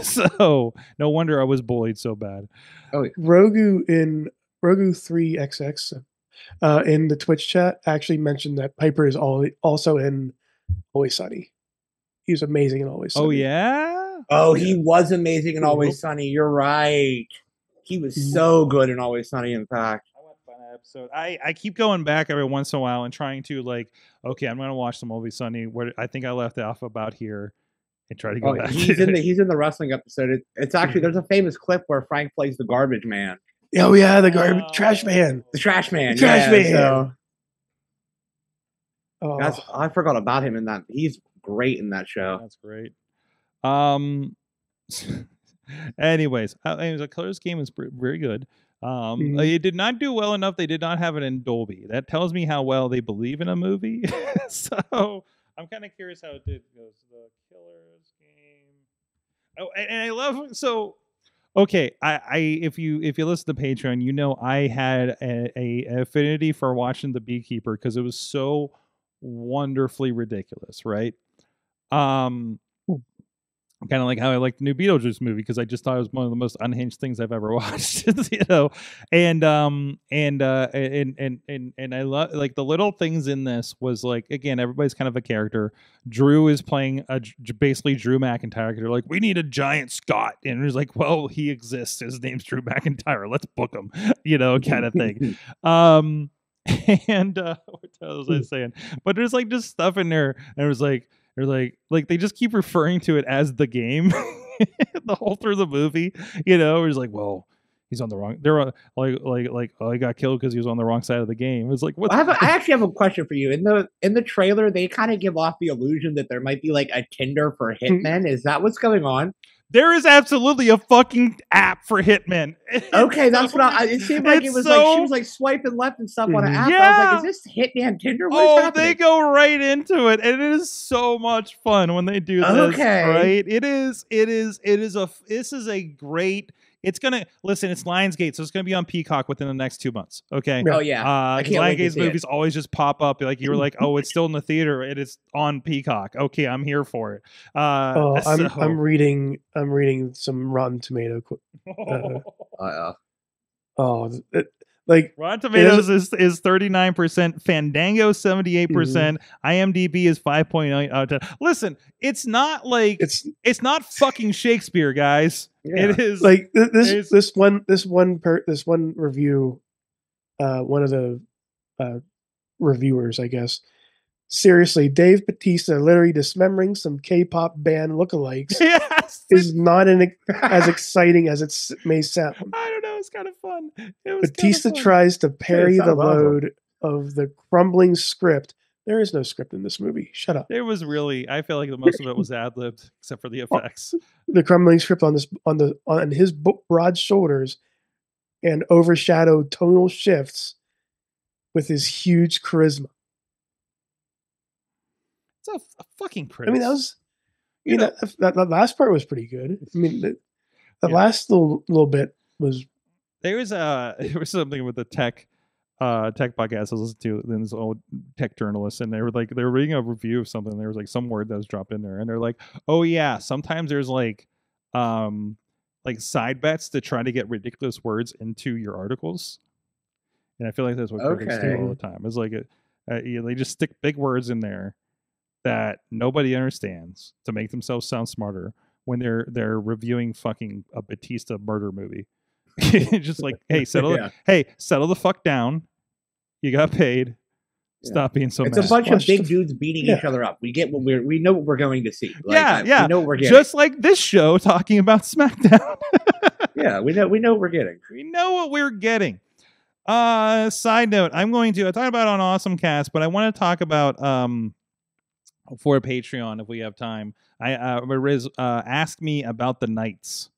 So no wonder I was bullied so bad. Oh, yeah. Rogu3XX in the Twitch chat actually mentioned that Piper is also in Always Sunny. He was amazing in Always Sunny. Oh yeah. Oh, he was amazing in Always Sunny. You're right. He was so good in Always Sunny. In fact, I watched that episode. I keep going back every once in a while and trying to like, okay, I'm going to watch some Always Sunny. Where I think I left off about here. And try to go back. He's in the wrestling episode. It's actually there's a famous clip where Frank plays the garbage man. Oh yeah, the garbage trash man. The trash man. The trash man. So. Oh. I forgot about him in that. He's great in that show. That's great. Anyways, the Killers Game is very good. It did not do well enough. They did not have it in Dolby. That tells me how well they believe in a movie. So. I'm kind of curious how it did. Goes the Killers Game. Oh, and I love so. Okay, if you listen to Patreon, you know I had a affinity for watching The Beekeeper because it was so wonderfully ridiculous, right? Kind of like how I liked the new Beetlejuice movie because I just thought it was one of the most unhinged things I've ever watched, you know. And I love like the little things in this was like, again, everybody's kind of a character. Drew is playing basically Drew McIntyre. They're like, we need a giant Scott, and he's like, well, he exists. His name's Drew McIntyre. Let's book him, you know, kind of thing. And what else was I saying? But there's like just stuff in there, and it was like. They're like they just keep referring to it as the game the whole through the movie, you know. It's like, well, he's on the wrong. They're like, oh, he got killed because he was on the wrong side of the game. It's like, what? I actually have a question for you. In the trailer, they kind of give off the illusion that there might be like a Tinder for hitmen. Is that what's going on? There is absolutely a fucking app for hitmen. Okay, that's what I... It seemed like it was so, like she was like swiping left and stuff on an app. Yeah. I was like, is this Hitman Tinder? What is happening? They go right into it. And it is so much fun when they do this. Okay. Right? It's going to... Listen, it's Lionsgate, so it's going to be on Peacock within the next 2 months. Okay? Oh, yeah. Lionsgate's movies always just pop up. Like, you were like, oh, it's still in the theater. It is on Peacock. Okay, I'm here for it. I'm reading some Rotten Tomato. Rotten Tomatoes is 39%, Fandango 78%, IMDb is 5.9 out of 10. Listen, it's not like it's not fucking Shakespeare, guys. Yeah. It is like this one review, one of the reviewers, I guess. Seriously, Dave Batista literally dismembering some K-pop band lookalikes is not as exciting as it may sound. I don't know. It's kind of fun. Batista tries to parry the load of the crumbling script. There is no script in this movie. Shut up. It was really. I feel like the most of it was ad-libbed, except for the effects. The crumbling script on his broad shoulders and overshadowed tonal shifts with his huge charisma. It's a fucking criticism. I mean, that was you know, that last part was pretty good. I mean, the last little bit was. There was something with the tech podcast I listened to, and this old tech journalist, and they were reading a review of something. And there was some word that was dropped in there, and they're like, "Oh yeah, sometimes there's like side bets to try to get ridiculous words into your articles." And I feel like that's what critics do all the time. It's like they just stick big words in there that nobody understands to make themselves sound smarter when they're reviewing fucking a Batista murder movie. Just like, hey, settle the fuck down. You got paid. Stop being so. It's mad. A bunch of big dudes beating each other up. We know what we're going to see. Like, we know what we're getting. Just like this show talking about SmackDown. We know what we're getting. We know what we're getting. Side note, I talked about it on Awesome Cast, but I want to talk about for Patreon if we have time. Riz asked me about the Knights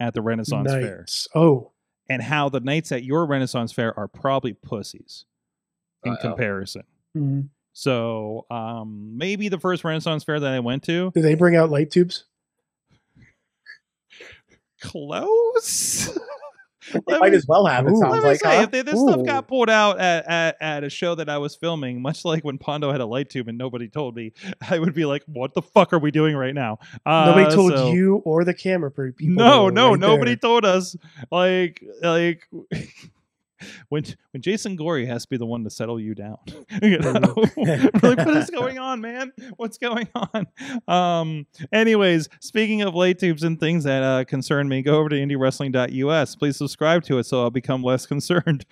at the Renaissance Fair. Oh, and how the Knights at your Renaissance Fair are probably pussies in comparison. Mm-hmm. So maybe the first Renaissance Fair that I went to. Do they bring out light tubes? Close. They might as well have. It sounds like if this stuff got pulled out at a show that I was filming, much like when Pondo had a light tube and nobody told me, I would be like, "What the fuck are we doing right now?" Nobody told you or the camera people. No, nobody told us. Like when Jason Gorey has to be the one to settle you down. You know? Like, what is going on, man? What's going on? Anyways, speaking of light tubes and things that concern me, go over to IndieWrestling.us. Please subscribe to it so I'll become less concerned.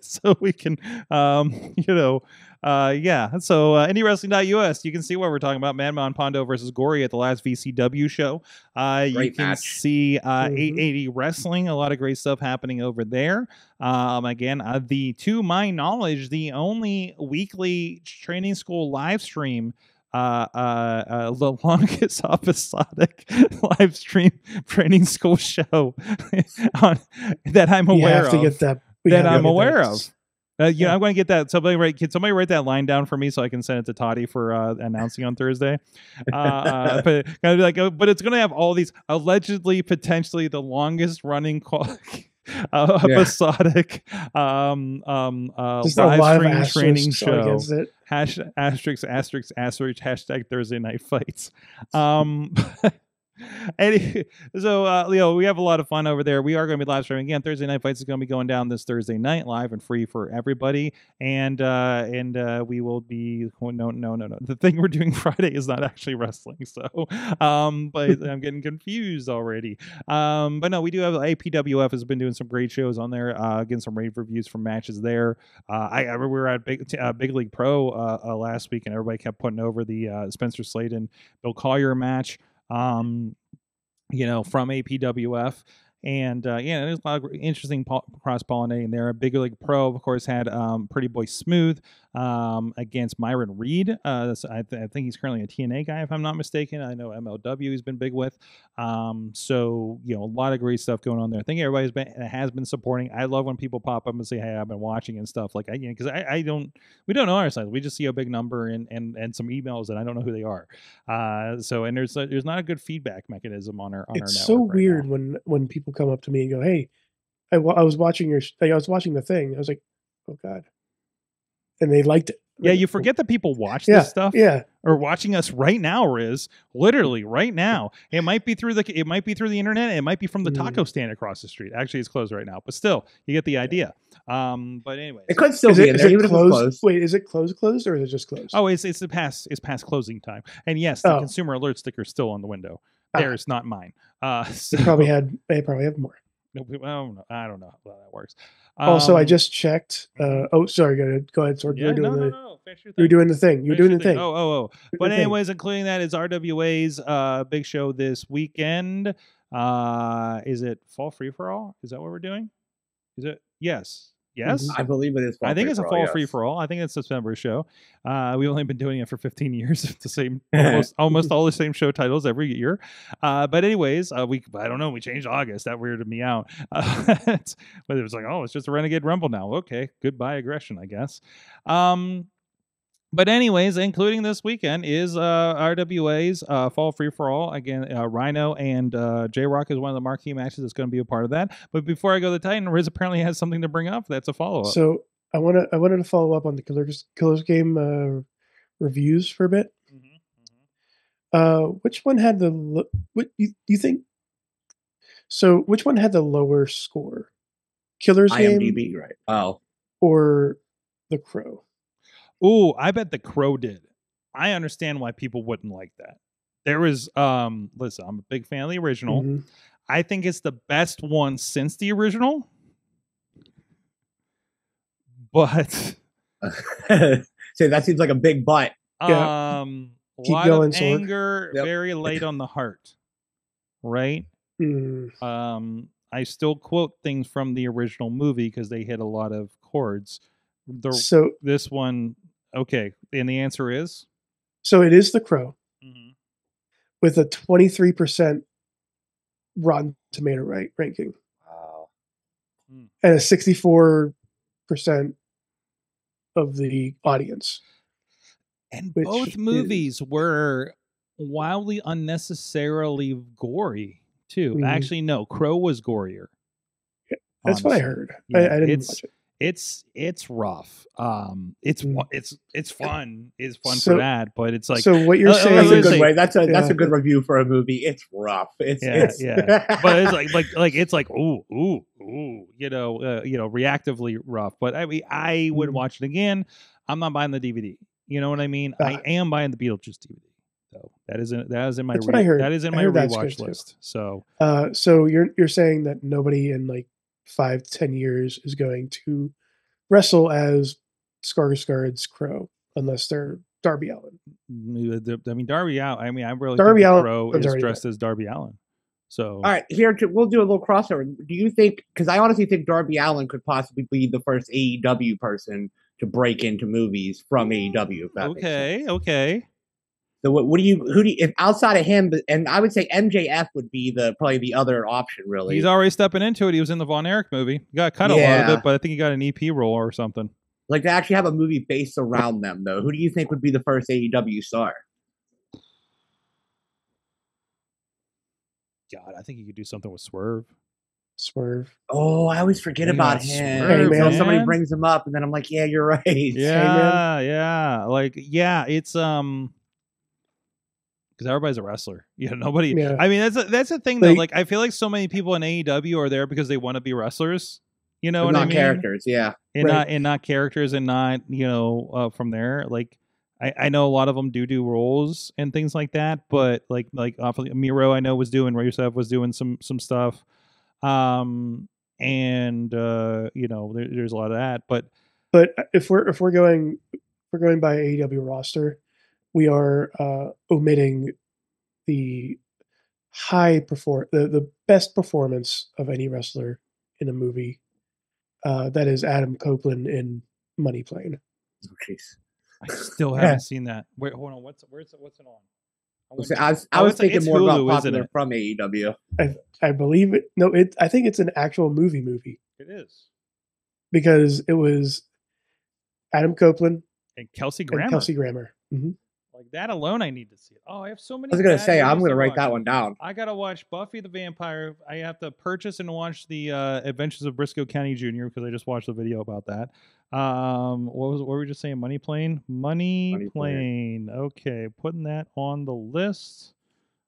So we can, So IndieWrestling.us, you can see what we're talking about. Madman Pondo versus Gorey at the last VCW show. You can see 880 Wrestling. A lot of great stuff happening over there. To my knowledge, the only weekly training school live stream, the longest episodic live stream training school show that I'm aware of. I'm going to get that. Can somebody write that line down for me so I can send it to Toddy for announcing on Thursday? But it's going to have all these allegedly, potentially the longest running episodic live stream training show. #*# #Thursday Night Fights. So we have a lot of fun over there. We are going to be live streaming again. Thursday Night Fights is going to be going down this Thursday night, live and free for everybody. And we will be the thing we're doing Friday is not actually wrestling. So, but I'm getting confused already. But no, we do have APWF has been doing some great shows on there. Getting some rave reviews from matches there. I remember we were at Big League Pro last week, and everybody kept putting over the Spencer Slade and Bill Collier match. From APWF, and there's a lot of interesting cross-pollinating there. Big League Pro, of course, had Pretty Boy Smooth against Myron Reed. I think he's currently a TNA guy, if I'm not mistaken. I know MLW he's been big with. A lot of great stuff going on there. I think everybody's has been supporting. I love when people pop up and say, "Hey, I've been watching" and stuff like, we don't know ourselves. We just see a big number and some emails, and I don't know who they are. There's not a good feedback mechanism on our network. It's so weird when people come up to me and go, "Hey, I was watching the thing." I was like, "Oh God." And they liked it. Yeah, you forget that people watch this stuff. Yeah, or watching us right now, Riz. Literally right now. It might be through the internet. It might be from the taco stand across the street. Actually, it's closed right now, but still, you get the idea. But anyway, it could still be in there. Even if it's closed. Wait, is it closed or is it just closed? Oh, it's past closing time. And yes, the consumer alert sticker is still on the window. Theirs, not mine. They probably have more. I don't know how that works. Also, I just checked. Go ahead. Sword. Yeah, you're doing the thing. You're doing the thing. But anyways, including that is RWA's big show this weekend. Is it Fall Free for All? Is that what we're doing? Is it? Yes. Yes, I believe it is. I think it's a Fall Free for All. I think it's a September show. We've only been doing it for 15 years. It's the same, almost all the same show titles every year. But anyways, I don't know. We changed August. That weirded me out. But it was like, oh, it's just a Renegade Rumble now. Okay, goodbye aggression, I guess. But anyways, including this weekend is RWA's Fall Free For All. Again, Rhino and J-Rock is one of the marquee matches that's going to be a part of that. But before I go to Titan, Riz apparently has something to bring up that's a follow-up. So I wanted to follow up on the Killers Game reviews for a bit. Mm-hmm. Which one had the... What you think? So which one had the lower score? Killers Game? IMDb, right. Oh. Or The Crow? Oh, I bet The Crow did. I understand why people wouldn't like that. There is, listen, I'm a big fan of the original. Mm-hmm. I think it's the best one since the original. But. So that seems like a big but. Lot going, of anger, yep. Very light on the heart. Right? Mm. I still quote things from the original movie because they hit a lot of chords. So this one, okay, and the answer is? So it is The Crow, mm-hmm. with a 23% Rotten Tomato ranking. Wow. Mm. And a 64% of the audience. And both movies were wildly unnecessarily gory, too. Mm-hmm. Actually, no, Crow was gorier. Yeah, that's honestly what I heard. Yeah, I didn't watch it. It's rough. It's fun. It's fun for that, but it's like, so what you're saying is a good way. That's a good review for a movie. It's rough. It's but it's like it's like ooh, reactively rough. But I mean, I would watch it again. I'm not buying the DVD. You know what I mean? I am buying the Beetlejuice DVD. So that is in my rewatch list. Too. So so you're saying that nobody in like 5-10 years is going to wrestle as Skarsgård's Crow unless they're Darby Allin. I mean, Darby Allin. I mean, I really think Allen, Crow is dressed as Darby Allin. So, all right, here we'll do a little crossover. Do you think? Because I honestly think Darby Allin could possibly be the first AEW person to break into movies from AEW. Okay. So who do you, if outside of him, and I would say MJF would be probably the other option, really. He's already stepping into it. He was in the Von Erich movie. He got cut a lot of it, but I think he got an EP role or something. Like to actually have a movie based around them, though. Who do you think would be the first AEW star? God, I think you could do something with Swerve. Oh, I always forget about him. Swerve, man. Somebody brings him up, and then I'm like, yeah, you're right. Yeah, hey, yeah. Like, yeah, it's because everybody's a wrestler. You know, nobody. Yeah. I mean, that's a thing though. Like, I feel like so many people in AEW are there because they want to be wrestlers. You know what I mean? Not characters, yeah. And not characters, and not from there. Like, I know a lot of them do roles and things like that. But like Miro, I know Rusev was doing some stuff. And there's a lot of that. But if we're going by AEW roster, we are omitting the the best performance of any wrestler in a movie. That is Adam Copeland in Money Plane. Oh, jeez. I still haven't seen that. Wait, hold on. What's it on? I was thinking more Hulu, about popular from AEW. I believe it. No, I think it's an actual movie. It is, because it was Adam Copeland and Kelsey Grammer. Mm-hmm. Like that alone, I need to see it. Oh, I have so many. I was going to say, I'm going to write that one down. I got to watch Buffy the Vampire. I have to purchase and watch the Adventures of Briscoe County Jr. because I just watched a video about that. What were we just saying? Money Plane? Money Plane. Okay, putting that on the list.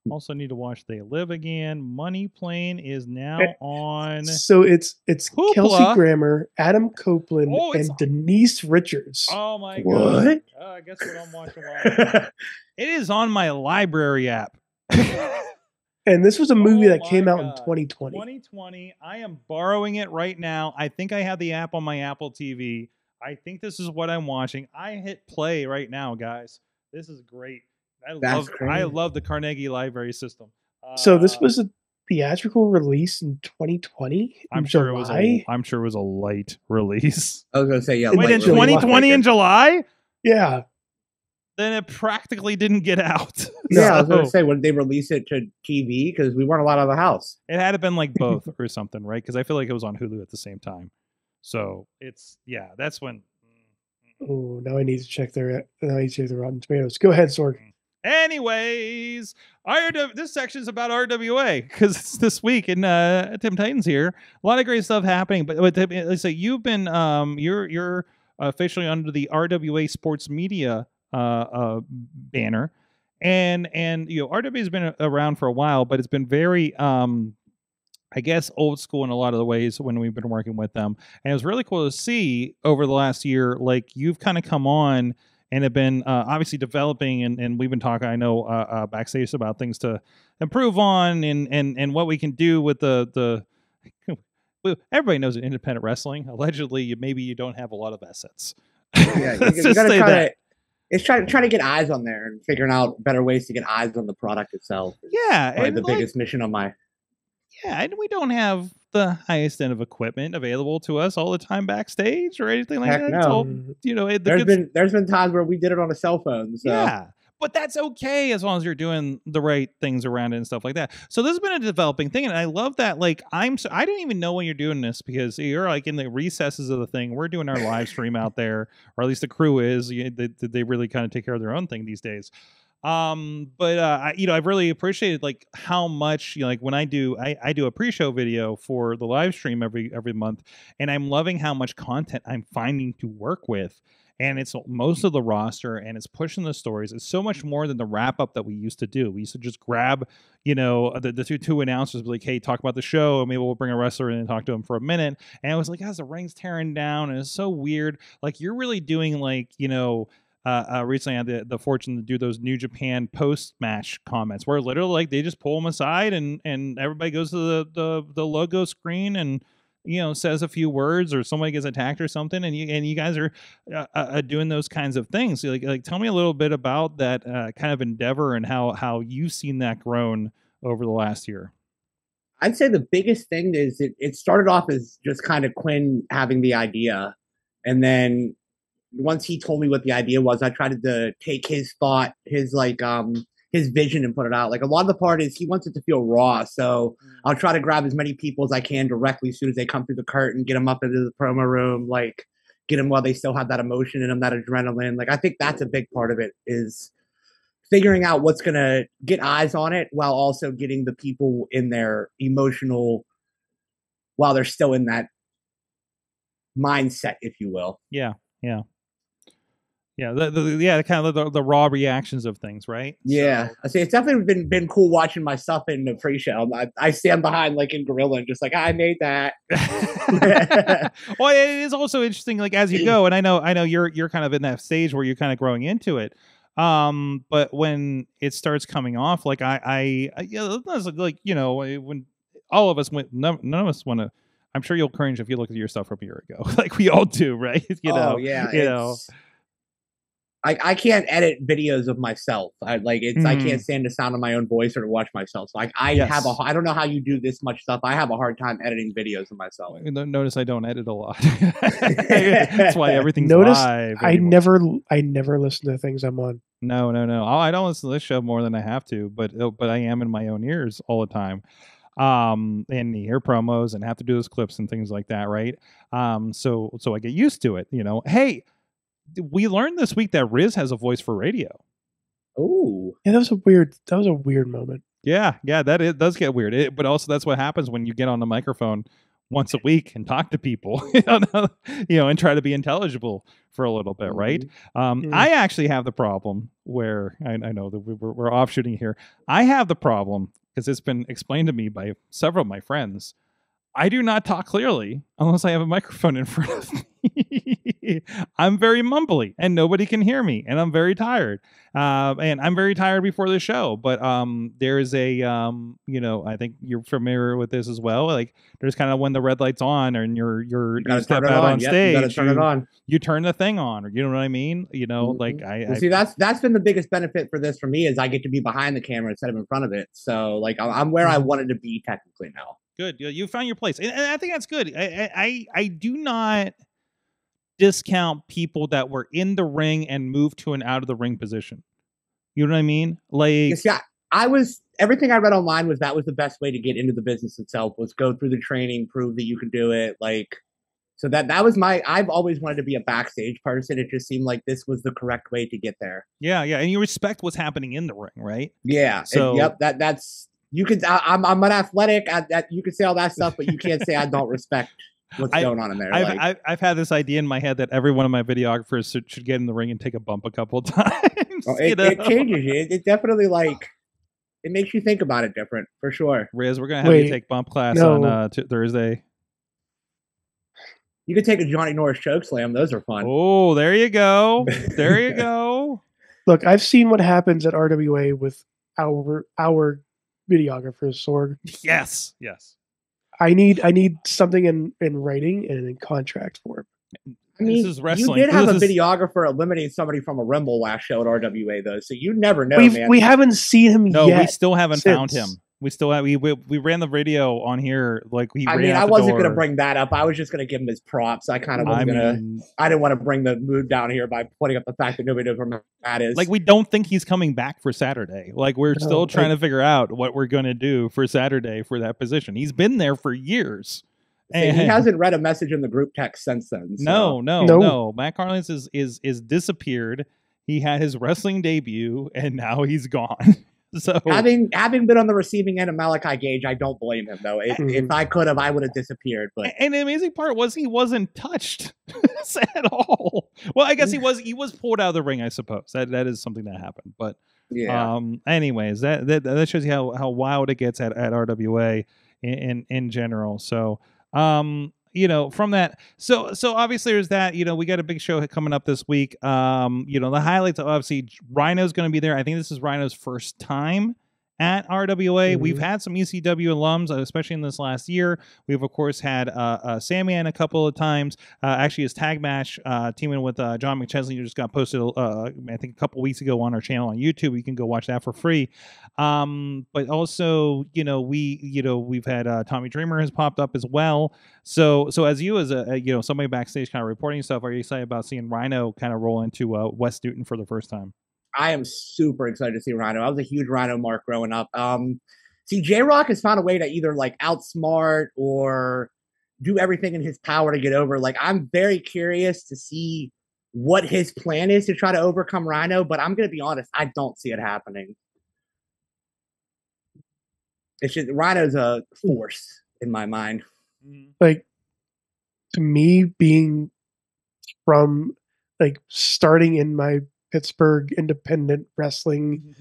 Also need to watch They Live again. Money Plane is now on. So it's Hoopla. Kelsey Grammer, Adam Copeland, and Denise Richards. Oh my God! Oh, I guess what I'm watching. It is on my library app. And this was a movie that came out in 2020. 2020. I am borrowing it right now. I think I have the app on my Apple TV. I think this is what I'm watching. I hit play right now, guys. This is great. I love the Carnegie Library system. So this was a theatrical release in 2020. I'm sure it was a light release. I was gonna say yeah. Wait, in 2020 in July? Yeah. Then it practically didn't get out. Yeah, so, I was gonna say when they release it to TV because we weren't allowed out of the house. It had to been like both or something, right? Because I feel like it was on Hulu at the same time. So it's that's when. Oh, now I need to check their. Now I need to check the Rotten Tomatoes. Go ahead, Sorg. Anyways, this section is about RWA because it's this week in Tim Titans here. A lot of great stuff happening. But so you've been you're officially under the RWA Sports Media banner, and you know RWA has been around for a while, but it's been very I guess old school in a lot of the ways when we've been working with them. And it was really cool to see over the last year, like you've kind of come on and have been obviously developing. And we've been talking, I know, backstage about things to improve on and what we can do with the everybody knows in independent wrestling. Allegedly, maybe you don't have a lot of assets. Yeah, you gotta say that. It's trying to get eyes on there and figuring out better ways to get eyes on the product itself. Yeah. Probably the biggest mission on my... Yeah, and we don't have the highest end of equipment available to us all the time backstage or anything like that. It's all, you know, there's been times where we did it on a cell phone. So. Yeah, but that's okay as long as you're doing the right things around it and stuff like that. So this has been a developing thing, and I love that. Like I didn't even know when you're doing this because you're like in the recesses of the thing. We're doing our live stream out there, or at least the crew is. They really kind of take care of their own thing these days. I've really appreciated like how much, you know, like when I do a pre-show video for the live stream every month, and I'm loving how much content I'm finding to work with. And it's most of the roster, and it's pushing the stories. It's so much more than the wrap up that we used to do. We used to just grab, you know, the two announcers, be like, hey, talk about the show, and maybe we'll bring a wrestler in and talk to him for a minute. And it was like, guys, the ring's tearing down, and it's so weird. Like you're really doing like, you know, recently I had the fortune to do those New Japan post-match comments where literally like they just pull them aside and everybody goes to the logo screen and, you know, says a few words or somebody gets attacked or something. And you guys are doing those kinds of things. So, like tell me a little bit about that kind of endeavor and how you've seen that grown over the last year. I'd say the biggest thing is it started off as just kind of Quinn having the idea, and then once he told me what the idea was, I tried to take his thought, his vision, and put it out. Like a lot of the part is he wants it to feel raw. So I'll try to grab as many people as I can directly as soon as they come through the curtain, get them up into the promo room, like get them while they still have that emotion in them, that adrenaline. Like I think that's a big part of it is figuring out what's going to get eyes on it while also getting the people in their emotional while they're still in that mindset, if you will. Yeah. Yeah. Yeah, kind of the raw reactions of things, right? Yeah, so. I say it's definitely been cool watching my stuff in the pre-show. I stand behind like in Gorilla and just like I made that. Well, it is also interesting, like as you go, and I know you're kind of in that stage where you're kind of growing into it. But when it starts coming off, like when all of us went, none of us want to. I'm sure you'll cringe if you look at your stuff from a year ago, like we all do, right? You know. I can't edit videos of myself. I can't stand the sound of my own voice or to watch myself. So I don't know how you do this much stuff. I have a hard time editing videos of myself. Notice I don't edit a lot. That's why everything's live. I never listen to things I'm on. No. I don't listen to this show more than I have to, but I am in my own ears all the time. And you hear promos and have to do those clips and things like that. Right. So I get used to it, you know. Hey, we learned this week that Riz has a voice for radio. Oh, yeah, that was a weird moment. Yeah, it does get weird. But also that's what happens when you get on the microphone once a week and talk to people, you know, and try to be intelligible for a little bit. Right. I actually have the problem where I know that we're offshooting here. I have the problem because it's been explained to me by several of my friends. I do not talk clearly unless I have a microphone in front of me. I'm very mumbly and nobody can hear me, and I'm very tired. And I'm very tired before the show. But there is a, you know, I think you're familiar with this as well. Like there's kind of when the red light's on and you step out on stage, you turn it on. You turn the thing on, or you know what I mean? You know, like see, that's been the biggest benefit for this for me is I get to be behind the camera instead of in front of it. So like I'm where I wanted to be technically now. Good. You found your place. And I think that's good. I do not discount people that were in the ring and moved to an out of the ring position. You know what I mean? Like, yeah, everything I read online was that was the best way to get into the business itself was go through the training, prove that you can do it. Like So that was I've always wanted to be a backstage person. It just seemed like this was the correct way to get there. Yeah, yeah. And you respect what's happening in the ring, right? Yeah. So and, yep, that's you could I'm an athletic. You could say all that stuff, but you can't say I don't respect what's going on in there. I've had this idea in my head that every one of my videographers should get in the ring and take a bump a couple of times. Well, it changes you. It definitely like it makes you think about it different for sure. Riz, we're gonna have you take bump class on Thursday. You could take a Johnny Norris chokeslam. Those are fun. Oh, there you go. There you go. Look, I've seen what happens at RWA with our videographers, Sorg. Yes. Yes. I need something in writing and in contract form. I mean, this is wrestling. You did have a videographer eliminate somebody from a Rumble last show at RWA, though, so you never know, man. We haven't seen him yet. No, we still haven't found him. We still have, we ran the video on here. Like we. I mean, I wasn't going to bring that up. I was just going to give him his props. I kind of was going to. I didn't want to bring the mood down here by pointing up the fact that nobody knows where Matt is. Like, we don't think he's coming back for Saturday. Like, we're still trying to figure out what we're going to do for Saturday for that position. He's been there for years. And he hasn't read a message in the group text since then. So. No. Matt Carlins is disappeared. He had his wrestling debut, and now he's gone. So having been on the receiving end of Malachi Gage, I don't blame him though. If I could have, I would have disappeared. But and the amazing part was he wasn't touched at all. Well, I guess he was pulled out of the ring. I suppose that is something that happened. But yeah. Anyways, that shows you how wild it gets at RWA in general. So you know, from that, so obviously there's that. You know, we got a big show coming up this week. You know, the highlights, obviously Rhino's going to be there. I think this is Rhino's first time at RWA. We've had some ECW alums, especially in this last year. We've of course had Samian a couple of times. Actually, his tag match teaming with John McChesley just got posted. I think a couple weeks ago on our channel on YouTube. You can go watch that for free. But also, you know, we've had Tommy Dreamer has popped up as well. So as you as a you know somebody backstage kind of reporting stuff, are you excited about seeing Rhino kind of roll into West Newton for the first time? I am super excited to see Rhino. I was a huge Rhino mark growing up. See, J-Rock has found a way to either like outsmart or do everything in his power to get over. Like, I'm very curious to see what his plan is to try to overcome Rhino, but I'm going to be honest, I don't see it happening. It's just Rhino's a force in my mind. Like, to me, being from like starting in my Pittsburgh independent wrestling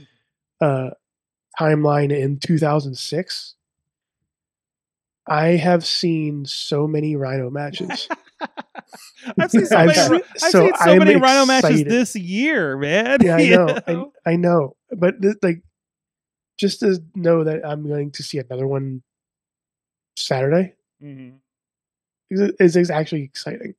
timeline in 2006. I have seen so many Rhino matches. I've seen so many Rhino matches this year, man. Yeah, I know. I know. But like, just to know that I'm going to see another one Saturday is actually exciting.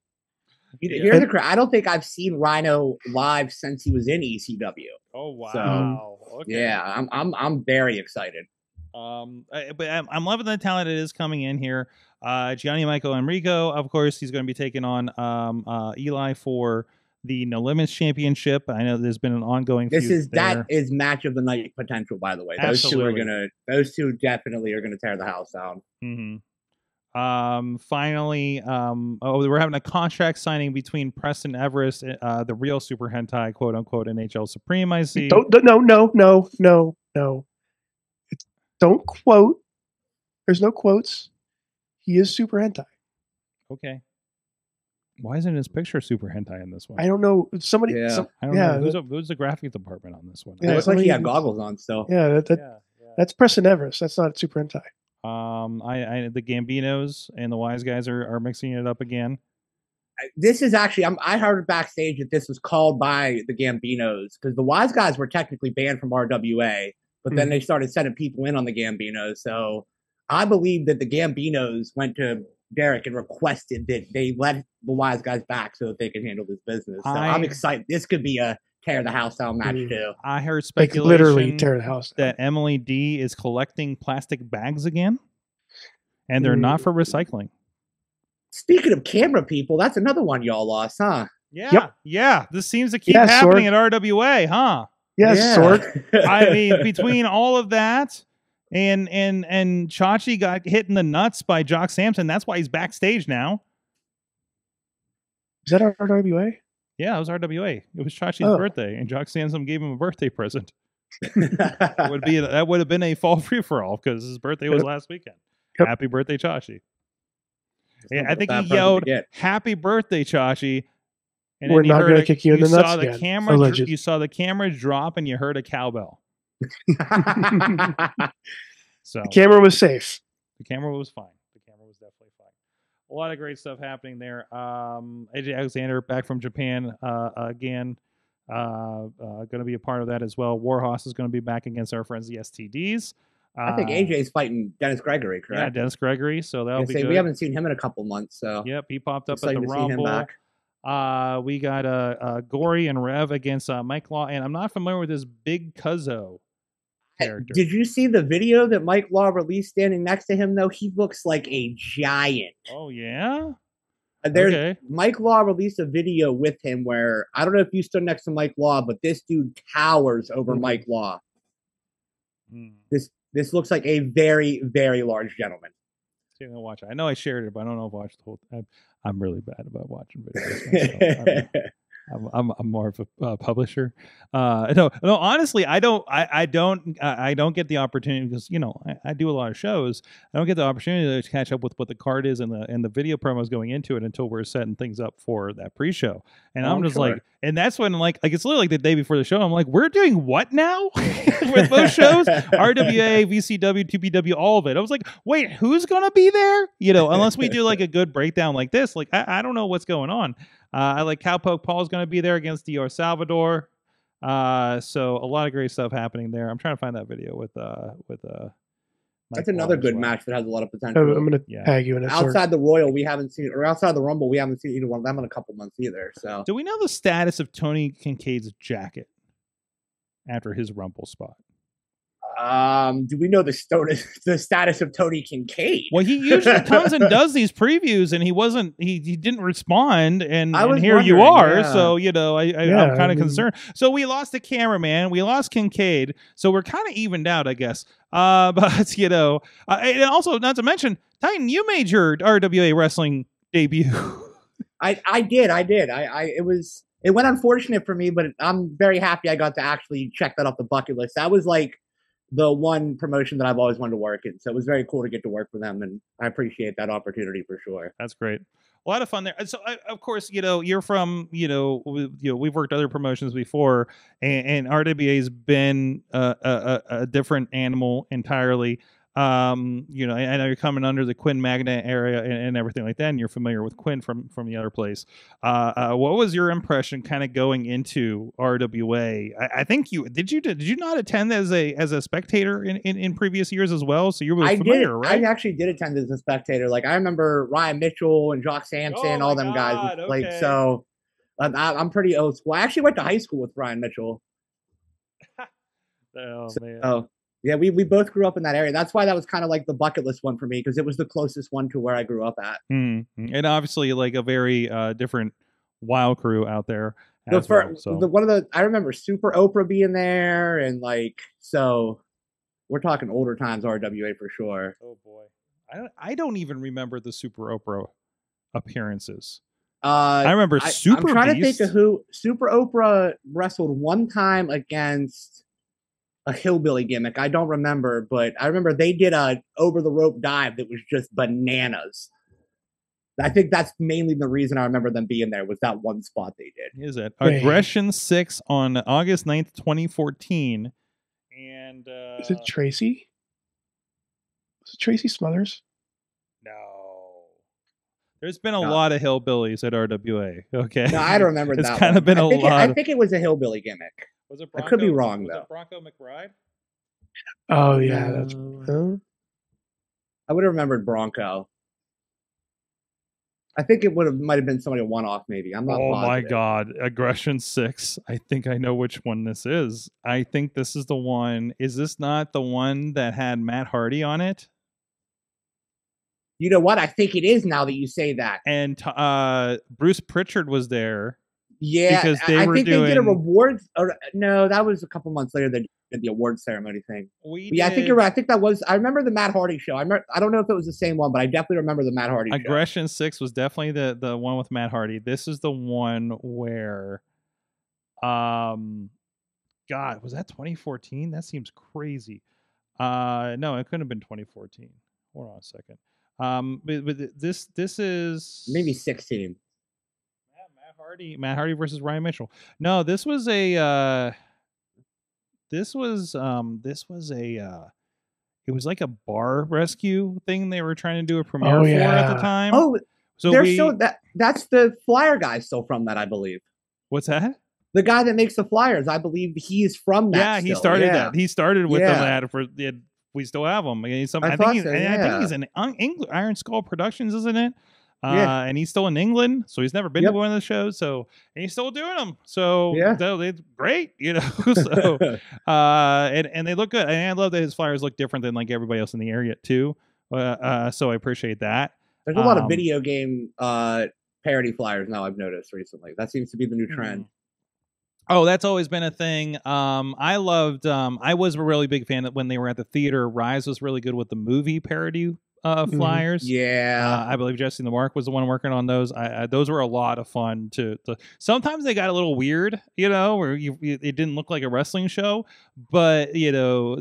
Here's the crowd. I don't think I've seen Rhino live since he was in ECW. Oh wow! So, okay. Yeah, I'm very excited. But I'm loving the talent that is coming in here. Gianni Michael Enrico, of course, he's going to be taking on Eli for the No Limits Championship. I know there's been an ongoing. That is match of the night potential. By the way, absolutely. Those two definitely are gonna tear the house down. Mm-hmm. Finally, we're having a contract signing between Preston Everest, the real Super Hentai, quote unquote, NHL Supreme. I see. No. Don't quote. There's no quotes. He is Super Hentai. Okay. Why isn't his picture Super Hentai in this one? I don't know. Somebody. Yeah. I don't know. Who's the graphic department on this one? Yeah, it's like he had goggles on still. Yeah. That's Preston Everest. That's not Super Hentai. The Gambinos and the Wise Guys are mixing it up again. This is actually, I heard backstage that this was called by the Gambinos because the Wise Guys were technically banned from RWA, but then they started sending people in on the Gambinos. So I believe that the Gambinos went to Derek and requested that they let the Wise Guys back so that they could handle this business. So I'm excited. This could be a tear the house down match too. I heard speculation, like literally tear the house down, that Emily D is collecting plastic bags again, and they're not for recycling. Speaking of camera people, that's another one y'all lost, huh? Yeah, yep. Yeah. This seems to keep happening Sorg. At RWA, huh? Yes, yeah. Sorg. I mean, between all of that and Chachi got hit in the nuts by Jock Sampson. That's why he's backstage now. Is that RWA? Yeah, it was RWA. It was Chachi's birthday, and Jock Sansom gave him a birthday present. That would have been a fall free for all because his birthday was last weekend. Yep. Happy birthday, Chachi! Yeah, I think he yelled "Happy birthday, Chachi!" And we're not going to kick you in the nuts again. You saw the camera drop, and you heard a cowbell. So the camera was safe. The camera was fine. The camera was definitely fine. A lot of great stuff happening there. AJ Alexander back from Japan again. Going to be a part of that as well. Warhorse is going to be back against our friends the STDs. I think AJ's fighting Dennis Gregory, correct? Yeah, Dennis Gregory. So that'll be good. We haven't seen him in a couple months. So yep, he popped up at the Rumble. We got Gory and Rev against Mike Law, and I'm not familiar with this Big Cuzzo character. Did you see the video that Mike Law released standing next to him? Though he looks like a giant. Oh yeah. Mike Law released a video with him where I don't know if you stood next to Mike Law, but this dude towers over Mike Law. This looks like a very, very large gentleman. See, watch it. I know I shared it, but I don't know if I watched the whole thing. I'm really bad about watching videos. I'm more of a publisher. No, honestly, I don't get the opportunity because I do a lot of shows. I don't get the opportunity to catch up with what the card is and the video promos going into it until we're setting things up for that pre-show. And I'm just like, and that's when like it's literally like the day before the show. I'm like, we're doing what now with both shows? RWA, VCW, TPW, all of it. I was like, wait, who's gonna be there? Unless we do like a good breakdown like this, like I don't know what's going on. I like Cowpoke Paul's going to be there against Dior Salvador. So a lot of great stuff happening there. I'm trying to find that video with That's another good match that has a lot of potential. I'm going to tag you in it. Outside the Royal, we haven't seen, or outside the Rumble, we haven't seen either one of them in a couple months either. So do we know the status of Tony Kincaid's jacket after his Rumble spot? Do we know the status of Tony Kincaid? Well, he usually comes and does these previews, and he didn't respond, and here you are. Yeah. So I'm kind of concerned. So we lost the cameraman, we lost Kincaid, so we're kind of evened out, I guess. But and also not to mention, Titan, you made your RWA wrestling debut. I did. It went unfortunate for me, but I'm very happy I got to actually check that off the bucket list. That was like the one promotion that I've always wanted to work in. So it was very cool to get to work for them. And I appreciate that opportunity for sure. That's great. A lot of fun there. And so of course, you're from, we've worked other promotions before, and RWA has been a different animal entirely. I know you're coming under the Quinn Magna area and everything like that. And you're familiar with Quinn from the other place. What was your impression kind of going into RWA? I think did you not attend as a spectator in previous years as well? So you were familiar, right? I actually did attend as a spectator. Like I remember Ryan Mitchell and Jock Sampson, all them guys. Okay. Like, so I'm pretty old school. I actually went to high school with Ryan Mitchell. Man. Oh. Yeah, we both grew up in that area. That's why that was kind of like the bucket list one for me, because it was the closest one to where I grew up at. Mm-hmm. And obviously, like a very different wild crew out there. I remember Super Oprah being there, and like so, we're talking older times RWA for sure. Oh boy, I don't even remember the Super Oprah appearances. I remember I'm trying to think of who Super Oprah wrestled one time against. A hillbilly gimmick. I don't remember, but I remember they did a over the rope dive that was just bananas. I think that's mainly the reason I remember them being there was that one spot they did. Is it Aggression 6 on August 9th, 2014? And is it Tracy? Is it Tracy Smothers? No. There's been a lot of hillbillies at RWA. Okay. No, I don't remember that. It's kind of been a lot. I think it was a hillbilly gimmick. Was it Bronco? I could be wrong, though. Was it Bronco McBride? Oh, yeah. That's... I would have remembered Bronco. I think it might have been somebody one-off, maybe. I'm not positive. Oh, my God. Aggression 6. I think I know which one this is. I think this is the one. Is this not the one that had Matt Hardy on it? You know what? I think it is now that you say that. And Bruce Pritchard was there. Yeah, because I think they did a reward. No, that was a couple months later. They in the award ceremony thing. Yeah, I think you're right. I think that was, I remember the Matt Hardy show. I don't know if it was the same one, but I definitely remember the Matt Hardy show. Aggression 6 was definitely the one with Matt Hardy. This is the one where, God, was that 2014? That seems crazy. No, it couldn't have been 2014. Hold on a second. But this is maybe 16. Yeah, Matt Hardy versus Ryan Mitchell. No, this was it was like a bar rescue thing they were trying to do a premiere for at the time. Oh, so that's the flyer guy still from that, I believe. What's that? The guy that makes the flyers, I believe he's from that. Yeah, he started that. He started with the lad for the. We still have him. I think he's in England, Iron Skull Productions, isn't it? And he's still in England, so he's never been to one of the shows. So and he's still doing them. So it's great, you know. So and they look good. And I love that his flyers look different than like everybody else in the area too. So I appreciate that. There's a lot of video game parody flyers now. I've noticed recently. That seems to be the new trend. Oh, that's always been a thing. I loved, I was a really big fan of when they were at the theater. Rise was really good with the movie parody flyers. I believe Jesse and the Mark was the one working on those. Those were a lot of fun. Sometimes they got a little weird, you know, where it didn't look like a wrestling show, but, you know,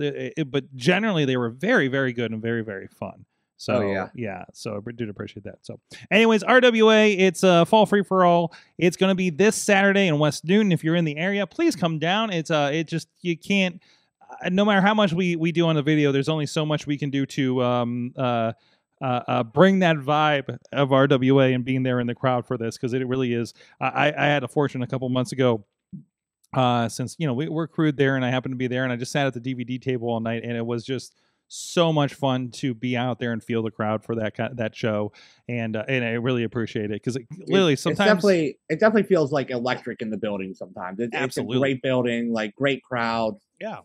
but generally they were very, very good and very, very fun. So so I do appreciate that. So anyways, RWA, it's fall free for all. It's going to be this Saturday in West Newton. If you're in the area, please come down. It's you can't, no matter how much we do on the video, there's only so much we can do to bring that vibe of RWA and being there in the crowd for this, because it really is. I had a fortune a couple months ago. Since, you know, we're crewed there and I happened to be there, and I just sat at the DVD table all night, and it was just so much fun to be out there and feel the crowd for that show, and I really appreciate it, because it definitely feels like electric in the building sometimes. It's a great building, like great crowd. Yeah,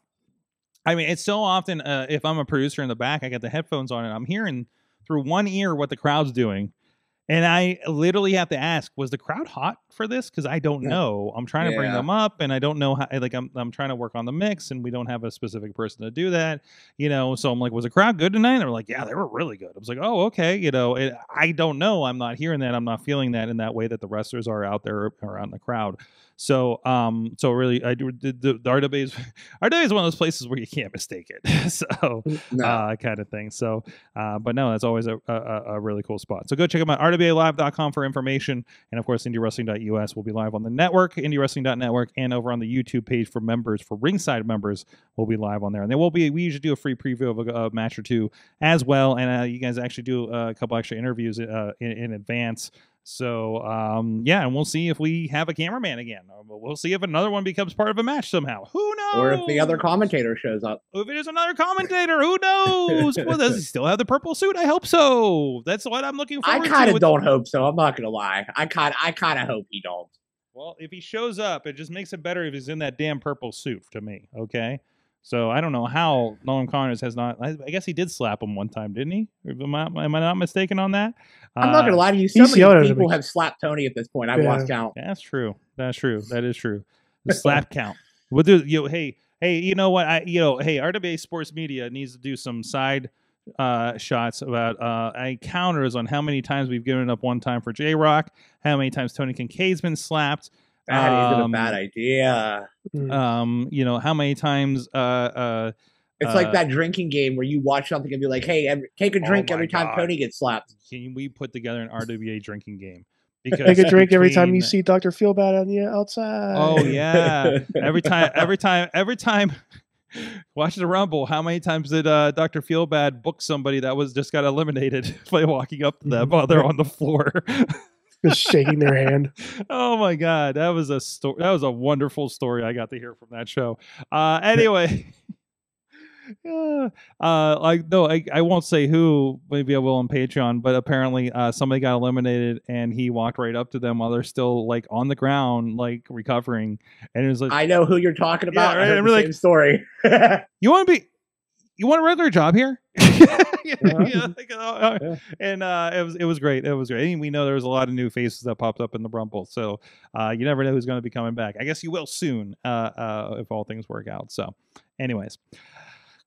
I mean, it's so often if I'm a producer in the back, I got the headphones on and I'm hearing through one ear what the crowd's doing, and I literally have to ask, was the crowd hot for this? Because I don't know. I'm trying to bring them up, and I don't know how. Like I'm trying to work on the mix, and we don't have a specific person to do that. You know, so I'm like, was the crowd good tonight? And they're like, yeah, they were really good. I was like, oh, okay. You know, I don't know. I'm not hearing that. I'm not feeling that in that way that the wrestlers are out there around the crowd. So, really, I do the RWA is one of those places where you can't mistake it. So, kind of thing. So, but no, that's always a really cool spot. So go check them out. RWAlive.com for information. And of course, IndieWrestling.us will be live on the network, IndieWrestling.network, and over on the YouTube page for members, for ringside members, will be live on there. And there will be, we usually do a free preview of a match or two as well. And you guys actually do a couple extra interviews in advance. So, and we'll see if we have a cameraman again. We'll see if another one becomes part of a match somehow. Who knows? Or if the other commentator shows up. If it is another commentator, who knows? Well, does he still have the purple suit? I hope so. That's what I'm looking forward to. I kind of don't hope so. I'm not going to lie. I kind of hope he don't. Well, if he shows up, it just makes it better if he's in that damn purple suit to me, okay? So I don't know how Nolan Connors has not. I guess he did slap him one time, didn't he? Am I not mistaken on that? I'm not going to lie to you. So many people have slapped Tony at this point. I've lost count. That's true. That is true. The slap count. We'll do. Hey, you know what? RWA Sports Media needs to do some side shots about counters on how many times we've given up one time for J Rock, how many times Tony Kincaid's been slapped. That isn't a bad idea. You know how many times it's like that drinking game where you watch something and be like, hey, take a drink every time Tony gets slapped. Can we put together an RWA drinking game? Because take a drink every time you see Dr. Feelbad on the outside. Oh yeah. every time watch the Rumble. How many times did Dr. Feelbad book somebody that was just got eliminated by walking up to them while they're on the floor? Just shaking their hand. Oh my God, that was a story. That was a wonderful story I got to hear from that show. Anyway, I won't say who. Maybe I will on Patreon. But apparently, somebody got eliminated, and he walked right up to them while they're still like on the ground, like recovering. And it was like, I know who you're talking about. Yeah, right? I heard the same story. You want to regular job here? And it was great. It was great. And we know there was a lot of new faces that popped up in the Rumble. So you never know who's going to be coming back. I guess you will soon if all things work out. So anyways.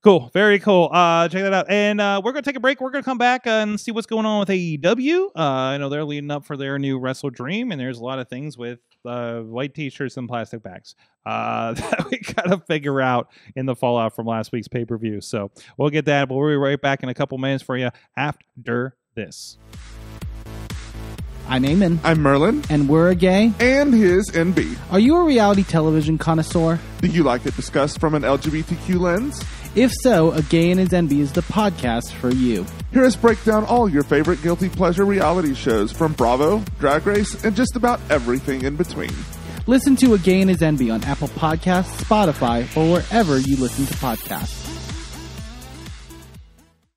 Cool. Very cool. Check that out. And we're going to take a break. We're going to come back and see what's going on with AEW. I know they're leading up for their new Wrestle Dream, and there's a lot of things with white t-shirts and plastic bags that we got to figure out in the fallout from last week's pay-per-view. So we'll get that. We'll be right back in a couple minutes for you after this. I'm Eamon. I'm Merlin. And we're a gay. And his NB. Are you a reality television connoisseur? Do you like it discussed from an LGBTQ lens? If so, A Gay and His NB is the podcast for you. Hear us break down all your favorite guilty pleasure reality shows from Bravo, Drag Race, and just about everything in between. Listen to A Gay and His NB on Apple Podcasts, Spotify, or wherever you listen to podcasts.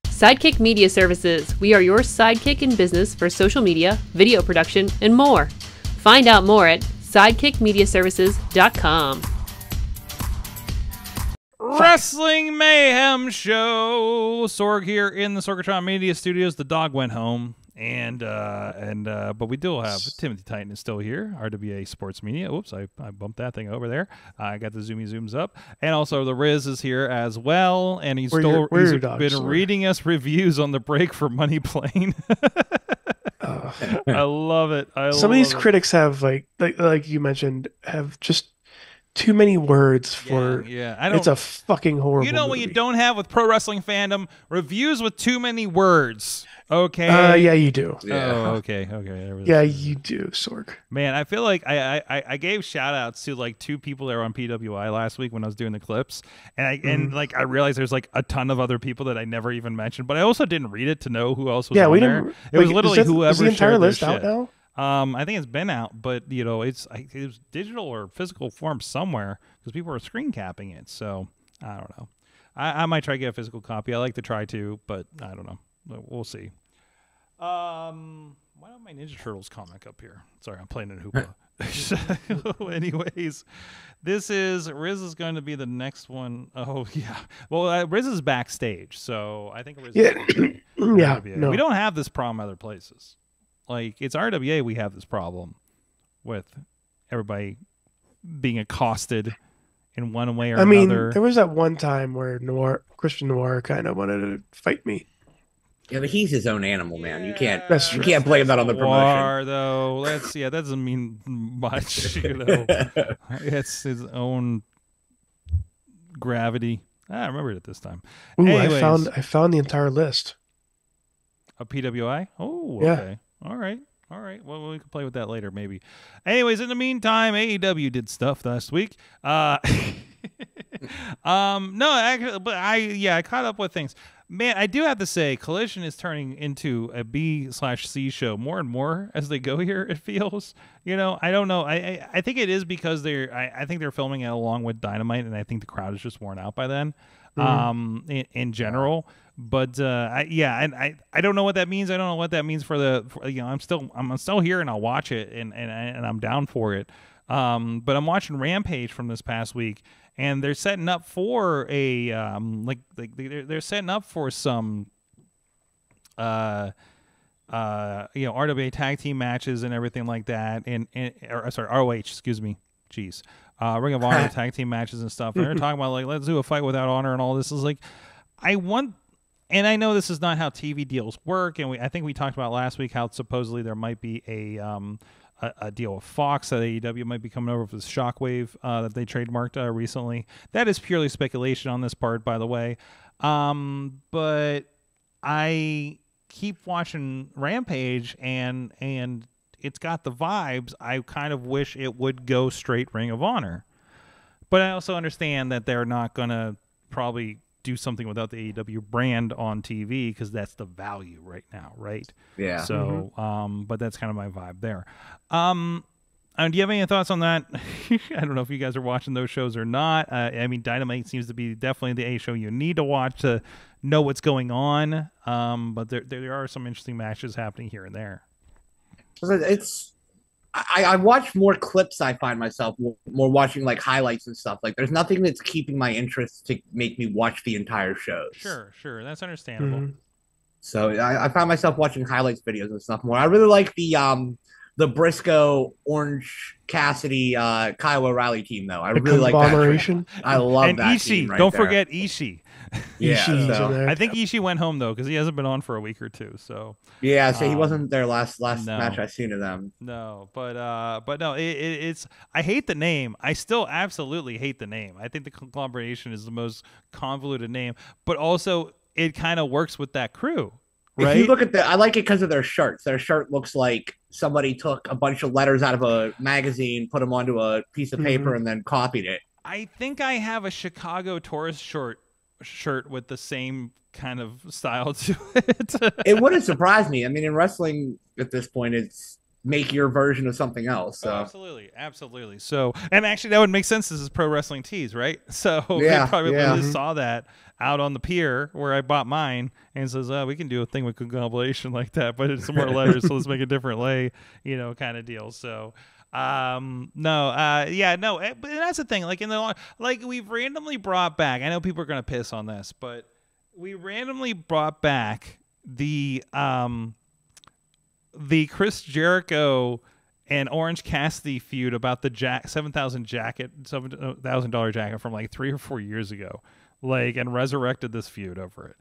Sidekick Media Services. We are your sidekick in business for social media, video production, and more. Find out more at sidekickmediaservices.com. Wrestling Mayhem Show. Sorg here in the Sorgatron Media Studios. The dog went home, but we do have Timothy Titan is still here. RWA Sports Media. Oops, I bumped that thing over there. I got the zooms up, and also the Riz is here as well, and he's been reading us reviews on the break for Money Plane. I love it. Some of these critics have like you mentioned have just too many words for it's a fucking horrible. You know what movie you don't have with pro wrestling fandom? Reviews with too many words. Okay. Yeah, you do. Yeah. Oh, okay. Okay. Yeah, you do, Sorg. Man, I feel like I gave shout outs to like two people that were on PWI last week when I was doing the clips, and I realized there's like a ton of other people that I never even mentioned, but I also didn't read it to know who else was. Yeah, we didn't. It was literally whoever. Is the entire list out now? I think it's been out, but you know, it's digital or physical form somewhere because people are screen capping it. So I don't know. I might try to get a physical copy. I like to try to, but I don't know. We'll see. Why don't my Ninja Turtles comic up here? Sorry, I'm playing in Hoopla. Anyways, this is Riz is going to be the next one. Oh yeah. Well, Riz is backstage, so I think Riz is we don't have this problem other places. Like, it's RWA we have this problem with everybody being accosted in one way or another. I mean, there was that one time where Christian Noir kind of wanted to fight me. Yeah, but he's his own animal, man. You can't you can't blame that on the promotion. Though. That doesn't mean much, you know. It's his own gravity. I remembered it this time. Ooh, I found the entire list. A PWI? Oh, okay. Yeah. All right. Well, we can play with that later, maybe. Anyways, in the meantime, AEW did stuff last week. I caught up with things. Man, I do have to say, Collision is turning into a B/C show more and more as they go here. It feels, you know, I don't know. I think it is because I think they're filming it along with Dynamite, and I think the crowd is just worn out by then. In general. But I don't know what that means. I don't know what that means for I'm still here and I'll watch it and I'm down for it. But I'm watching Rampage from this past week, and they're setting up for a they're setting up for some RWA tag team matches and everything like that, and ROH, excuse me. Jeez. Ring of Honor tag team matches and stuff. And they're talking about like, let's do a fight without honor and all this. Is like, I know this is not how TV deals work, and I think we talked about last week how supposedly there might be a deal with Fox that AEW might be coming over for the Shockwave that they trademarked recently. That is purely speculation on this part, by the way. But I keep watching Rampage, and it's got the vibes. I kind of wish it would go straight Ring of Honor, but I also understand that they're not gonna probably do something without the AEW brand on TV because that's the value right now, right? Yeah. So, but that's kind of my vibe there. Do you have any thoughts on that? I don't know if you guys are watching those shows or not. I mean, Dynamite seems to be definitely the A show you need to watch to know what's going on. But there are some interesting matches happening here and there. I watch more clips. I find myself more watching like highlights and stuff. Like, there's nothing that's keeping my interest to make me watch the entire shows. Sure, that's understandable. So I found myself watching highlights videos and stuff more. I really like the Briscoe, Orange Cassidy, Kyle O'Reilly team, though. I really like that. I love and that. And Ishii, right, don't there. Forget Ishii. Yeah, so. I think Ishii went home though because he hasn't been on for a week or two. So yeah, so he wasn't their last match I seen of them. No, but no, it's I hate the name. I still absolutely hate the name. I think the conglomeration is the most convoluted name, but also it kind of works with that crew. Right? If you look at I like it because of their shirts. Their shirt looks like somebody took a bunch of letters out of a magazine, put them onto a piece of paper, and then copied it. I think I have a Chicago Tourist shirt with the same kind of style to it. It wouldn't surprise me. I mean, in wrestling at this point, it's make your version of something else. So. Oh, absolutely. Absolutely. So, and actually that would make sense. This is Pro Wrestling Tees, right? So yeah, they probably saw that out on the pier where I bought mine and says, oh, we can do a thing with conglomeration like that, but it's more letters. So let's make a different lay, you know, kind of deal. So, but that's the thing. Like we've randomly brought back, I know people are going to piss on this, but we randomly brought back the Chris Jericho and Orange Cassidy feud about the $7,000 jacket from like 3 or 4 years ago, like, and resurrected this feud over it.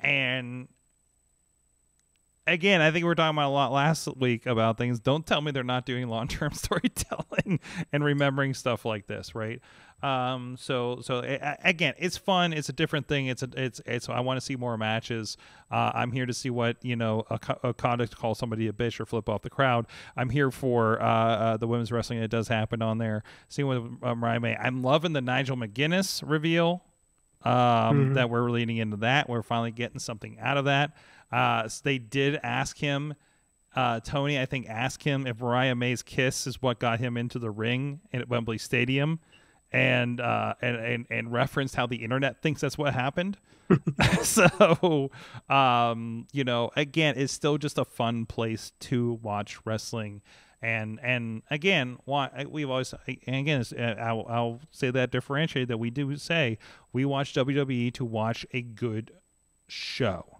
And again, I think we were talking about a lot last week about things. Don't tell me they're not doing long-term storytelling and remembering stuff like this, right? Again, it's fun. It's a different thing. I want to see more matches. I'm here to see what, you know, a conduct call somebody a bitch or flip off the crowd. I'm here for the women's wrestling that does happen on there. See what Mariah May. I'm loving the Nigel McGuinness reveal that we're leading into that. We're finally getting something out of that. So they did ask him. Tony, I think, asked him if Mariah May's kiss is what got him into the ring at Wembley Stadium. And referenced how the internet thinks that's what happened. So, you know, again, it's still just a fun place to watch wrestling. And again, I'll say that differentiated, that we do say we watch WWE to watch a good show.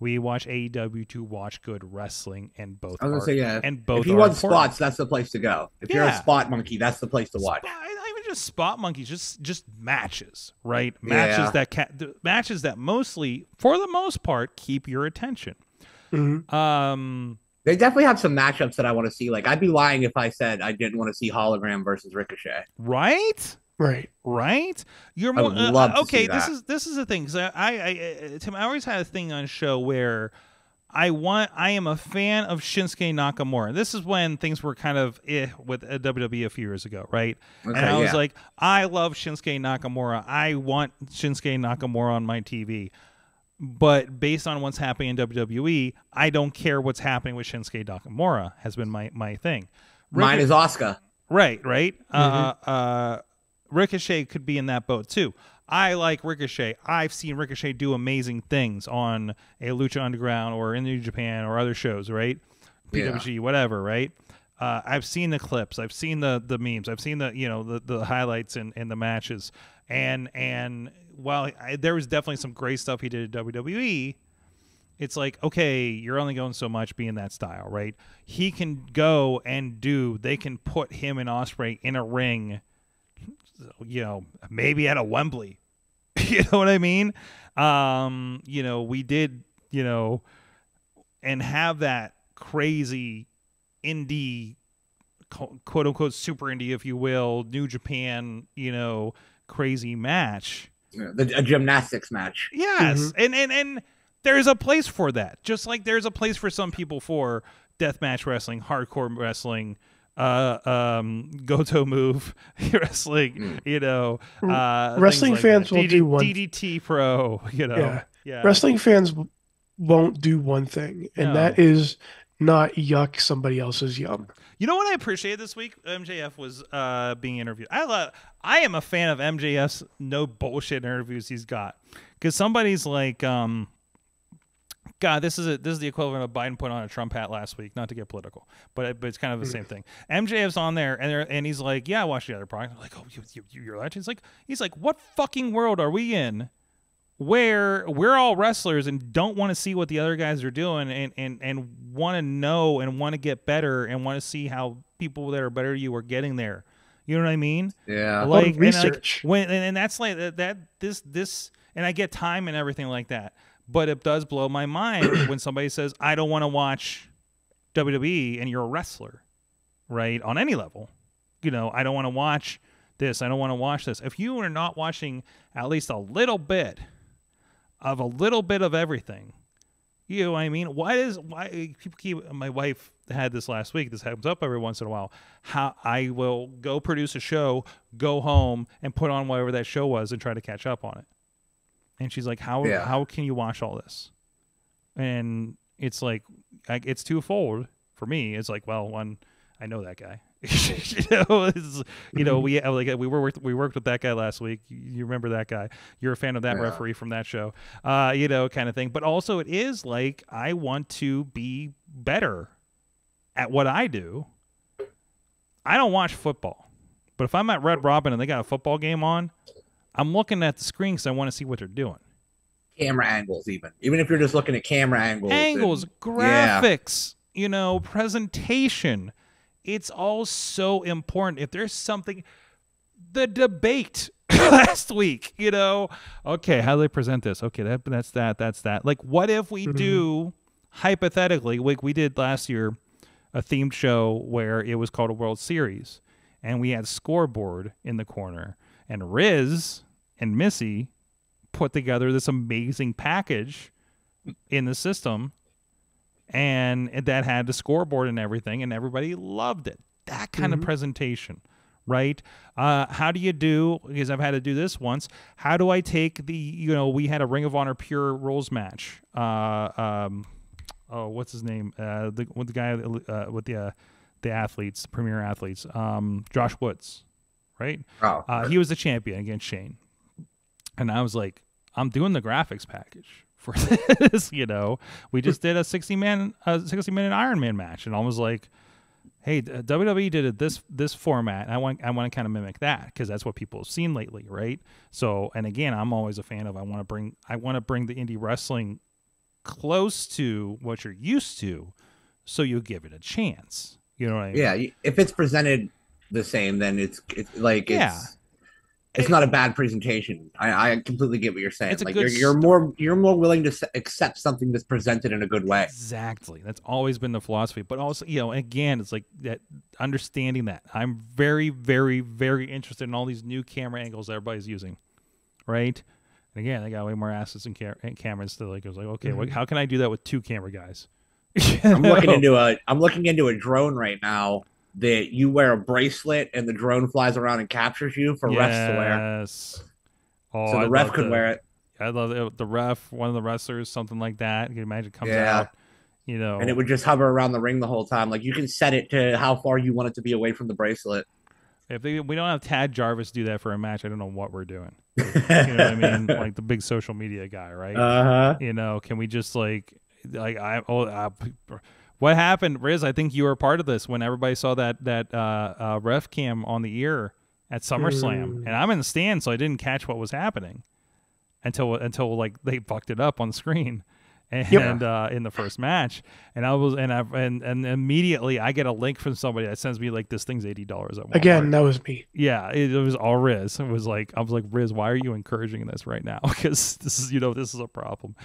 We watch AEW to watch good wrestling, and both. I was gonna say, yeah. And both. If you want spots, that's the place to go. If you're a spot monkey, that's the place to watch. Not even just spot monkeys, just matches, right? Matches that mostly, for the most part, keep your attention. They definitely have some matchups that I want to see. Like, I'd be lying if I said I didn't want to see Hologram versus Ricochet. Right. Right. You're more, okay. This is the thing. So Tim, I always had a thing on show where I am a fan of Shinsuke Nakamura. This is when things were kind of with WWE a few years ago, right? Okay, and I was like, I love Shinsuke Nakamura. I want Shinsuke Nakamura on my TV. But based on what's happening in WWE, I don't care what's happening with Shinsuke Nakamura. Has been my thing. Mine is Asuka. Right. Ricochet could be in that boat too. I like Ricochet. I've seen Ricochet do amazing things on a Lucha Underground or in New Japan or other shows, right? PWG, whatever, right? I've seen the clips. I've seen the memes. I've seen the highlights and the matches. And while there was definitely some great stuff he did at WWE, it's like, okay, you're only going so much being that style, right? He can go and they can put him and Ospreay in a ring, you know, maybe at a Wembley, you know what I mean? You know, we did, you know, and have that crazy indie, quote unquote, super indie, if you will, New Japan, you know, crazy match, a gymnastics match. Yes. And there's a place for that. Just like there's a place for some people for deathmatch wrestling, hardcore wrestling, Goto move wrestling, you know, wrestling like fans will do one DDT pro, you know, wrestling fans won't do one thing, and that is not yuck somebody else's yum. You know what I appreciate this week? MJF was being interviewed. I am a fan of MJF's no bullshit interviews he's got, because somebody's like, God, this is the equivalent of Biden put on a Trump hat last week. Not to get political, but it's kind of the same thing. MJF's on there, and he's like, "Yeah, I watched the other product." I'm like, "Oh, you're that?" He's like, "What fucking world are we in where we're all wrestlers and don't want to see what the other guys are doing and want to know and want to get better and want to see how people that are better than you are getting there. You know what I mean? Yeah. Like research. And, like, when, and that's like that. This and I get time and everything like that. But it does blow my mind when somebody says, I don't want to watch WWE, and you're a wrestler, right? On any level. You know, I don't want to watch this. I don't want to watch this. If you are not watching at least a little bit of everything, you know what I mean? Why people keep, my wife had this last week, this happens up every once in a while, how I will go produce a show, go home, and put on whatever that show was and try to catch up on it. And she's like, how can you watch all this? And it's like, it's twofold for me. It's like, well, one, I know that guy. we worked with that guy last week. You remember that guy? You're a fan of that referee from that show, you know, kind of thing. But also, it is like I want to be better at what I do. I don't watch football, but if I'm at Red Robin and they got a football game on, I'm looking at the screen because I want to see what they're doing. Camera angles, even if you're just looking at camera angles, graphics, you know, presentation. It's all so important. If there's something, the debate last week, you know, okay, how do they present this? Okay, that's that. Like, what if we do, hypothetically, like we did last year, a themed show where it was called a World Series, and we had scoreboard in the corner, and Riz and Missy put together this amazing package in the system. And that had the scoreboard and everything, and everybody loved it. That kind of presentation, right? How do you do, because I've had to do this once, how do I take the, you know, we had a Ring of Honor Pure Rules match. Oh, what's his name? The guy with the athletes, the premier athletes, Josh Woods, right? Oh. He was the champion against Shane. And I was like, I'm doing the graphics package for this, you know. We just did a 60-minute Iron Man match, and I was like, "Hey, WWE did it this format. And I want to kind of mimic that because that's what people have seen lately, right?" So, and again, I'm always a fan of I want to bring the indie wrestling close to what you're used to, so you give it a chance. You know what I mean? Yeah. If it's presented the same, then it's like it's not a bad presentation. I completely get what you're saying. Like you're more willing to accept something that's presented in a good way. Exactly. That's always been the philosophy. But also, you know, again, it's like that understanding that I'm very, very, very interested in all these new camera angles that everybody's using, right? And again, they got way more assets and cameras. So like, I was like, okay, well, how can I do that with two camera guys? I'm looking into a drone right now. That you wear a bracelet and the drone flies around and captures you for refs to wear. Yes. Oh, so the ref could wear it. I love it. The ref, one of the wrestlers, something like that. You can imagine it comes out, you know. And it would just hover around the ring the whole time. Like you can set it to how far you want it to be away from the bracelet. If we don't have Tad Jarvis do that for a match, I don't know what we're doing. You know what I mean? Like the big social media guy, right? Uh-huh. You know, can we just like what happened, Riz? I think you were a part of this when everybody saw that ref cam on the ear at SummerSlam, and I'm in the stand, so I didn't catch what was happening until like they fucked it up on screen, and in the first match, and I was and immediately I get a link from somebody that sends me like this thing's $80 at Walmart. Again, that was me. Yeah, it was all Riz. It was like I was like, Riz, why are you encouraging this right now? Because this is, you know, this is a problem.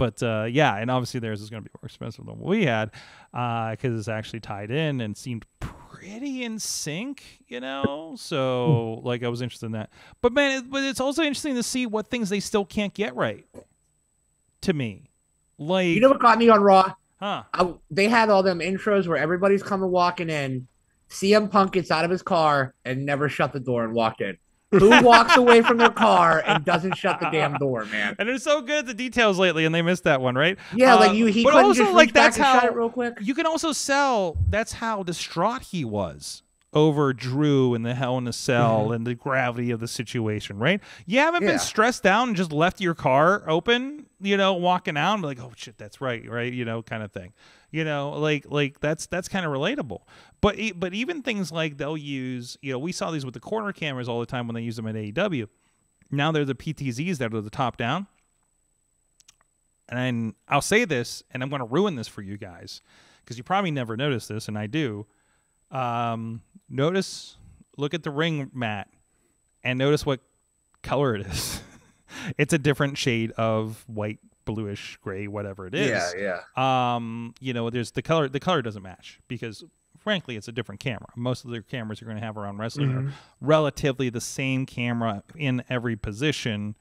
But yeah, and obviously theirs is going to be more expensive than what we had because it's actually tied in and seemed pretty in sync, you know? So, like, I was interested in that. But, man, but it's also interesting to see what things they still can't get right to me. Like, you know what got me on Raw? Huh? They had all them intros where everybody's coming walking in, CM Punk gets out of his car and never shut the door and walked in. Who walks away from their car and doesn't shut the damn door, man? And they're so good at the details lately, and they missed that one, right? Yeah, like he couldn't also just reach back and shut it real quick. You can also sell that's how distraught he was over Drew and the Hell in a Cell and the gravity of the situation, right? You haven't been stressed down and just left your car open, you know, walking out and be like, oh shit, that's right, you know, kind of thing. You know, like that's kind of relatable. But even things like they'll use, you know, we saw these with the corner cameras all the time when they use them at AEW. Now they're the PTZs that are the top down. And I'll say this, and I'm going to ruin this for you guys, because you probably never noticed this, and I do. Notice, look at the ring mat, and notice what color it is. It's a different shade of white, bluish, gray, whatever it is. Yeah, yeah. You know, there's the color. The color doesn't match because, frankly, it's a different camera. Most of the cameras you're going to have around wrestling are relatively the same camera in every position,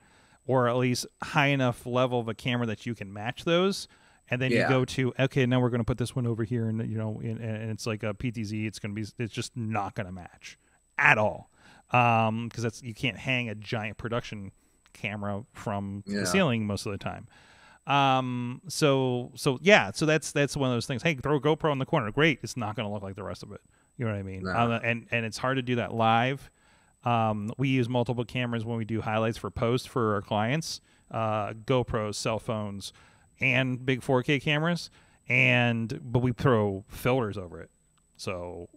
or at least high enough level of a camera that you can match those. And then you go to, okay, now we're going to put this one over here, and you know, and it's like a PTZ. It's going to be, it's just not going to match at all, because that's, you can't hang a giant production camera from the ceiling most of the time. So that's one of those things. Hey, throw a GoPro in the corner. Great. It's not going to look like the rest of it. You know what I mean? No. And it's hard to do that live. We use multiple cameras when we do highlights for posts for our clients, GoPros, cell phones, and big 4K cameras, but we throw filters over it, so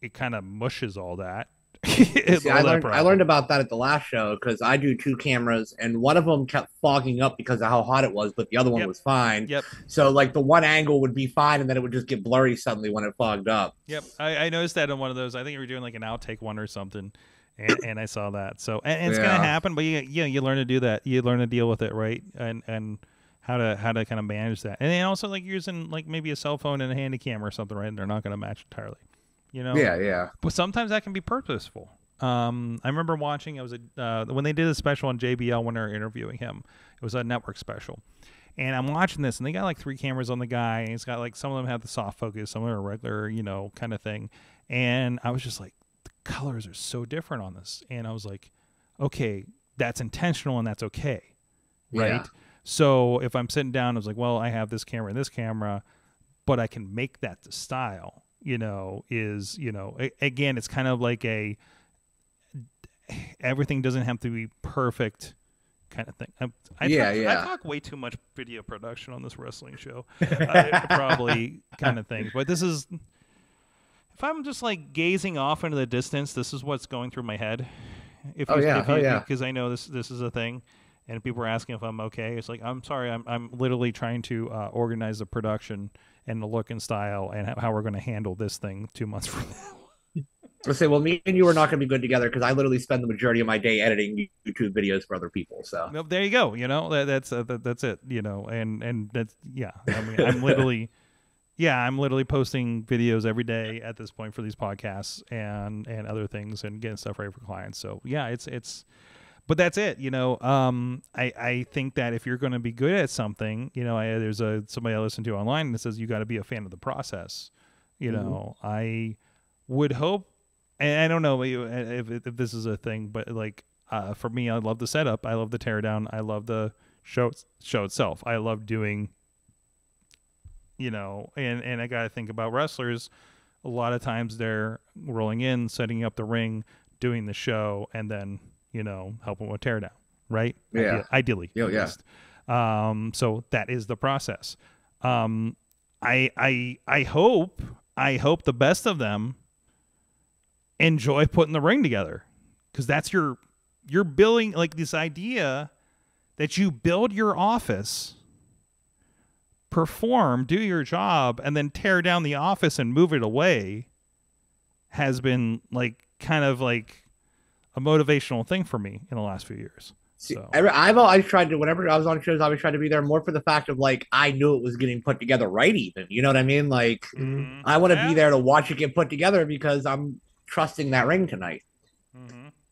it kind of mushes all that. I learned about that at the last show, because I do two cameras, and one of them kept fogging up because of how hot it was, but the other one was fine. Yep. So like the one angle would be fine, and then it would just get blurry suddenly when it fogged up. Yep. I noticed that in one of those. I think we were doing like an outtake one or something, and I saw that. So and it's gonna happen, but you learn to do that. You learn to deal with it, right? And how to kind of manage that, and then also like using like maybe a cell phone and a handy camera or something, right? And they're not gonna match entirely. You know? Yeah, yeah. But sometimes that can be purposeful. I remember watching, when they did a special on JBL when they were interviewing him. It was a network special. And I'm watching this, and they got like three cameras on the guy, and it's got like, some of them have the soft focus, some of them are regular, you know, kind of thing. And I was just like, the colors are so different on this. And I was like, okay, that's intentional and that's okay. Right? Yeah. So if I'm sitting down, I was like, well, I have this camera and this camera, but I can make that the style. You know, is, you know, again, it's kind of like everything doesn't have to be perfect kind of thing. I talk way too much video production on this wrestling show, probably kind of thing. But this is, if I'm just like gazing off into the distance, this is what's going through my head. Because I know this is a thing. And if people are asking if I'm okay, it's like, I'm sorry, I'm literally trying to organize the production and the look and style and how we're going to handle this thing 2 months from now. I say, well, me and you are not going to be good together, because I literally spend the majority of my day editing YouTube videos for other people. So well, there you go. You know, that's it. You know, and that's I mean, I'm literally posting videos every day at this point for these podcasts and other things and getting stuff ready for clients. So yeah, it's. But that's it, you know. I think that if you're going to be good at something, you know, there's somebody I listen to online that says you got to be a fan of the process. You know, I would hope, and I don't know if this is a thing, but like for me, I love the setup, I love the teardown, I love the show itself, I love doing, you know, and I got to think about wrestlers. A lot of times they're rolling in, setting up the ring, doing the show, and then, you know, helping with teardown, right? Yeah. Ideally. Yeah. So that is the process. I hope the best of them enjoy putting the ring together, because that's you're building like this idea that you build your office, perform, do your job, and then tear down the office and move it away has been like kind of like a motivational thing for me in the last few years. See, so I've always tried to, whenever I was on shows, I always tried to be there more for the fact of like, I knew it was getting put together right even. You know what I mean? Like, I want to be there to watch it get put together because I'm trusting that ring tonight.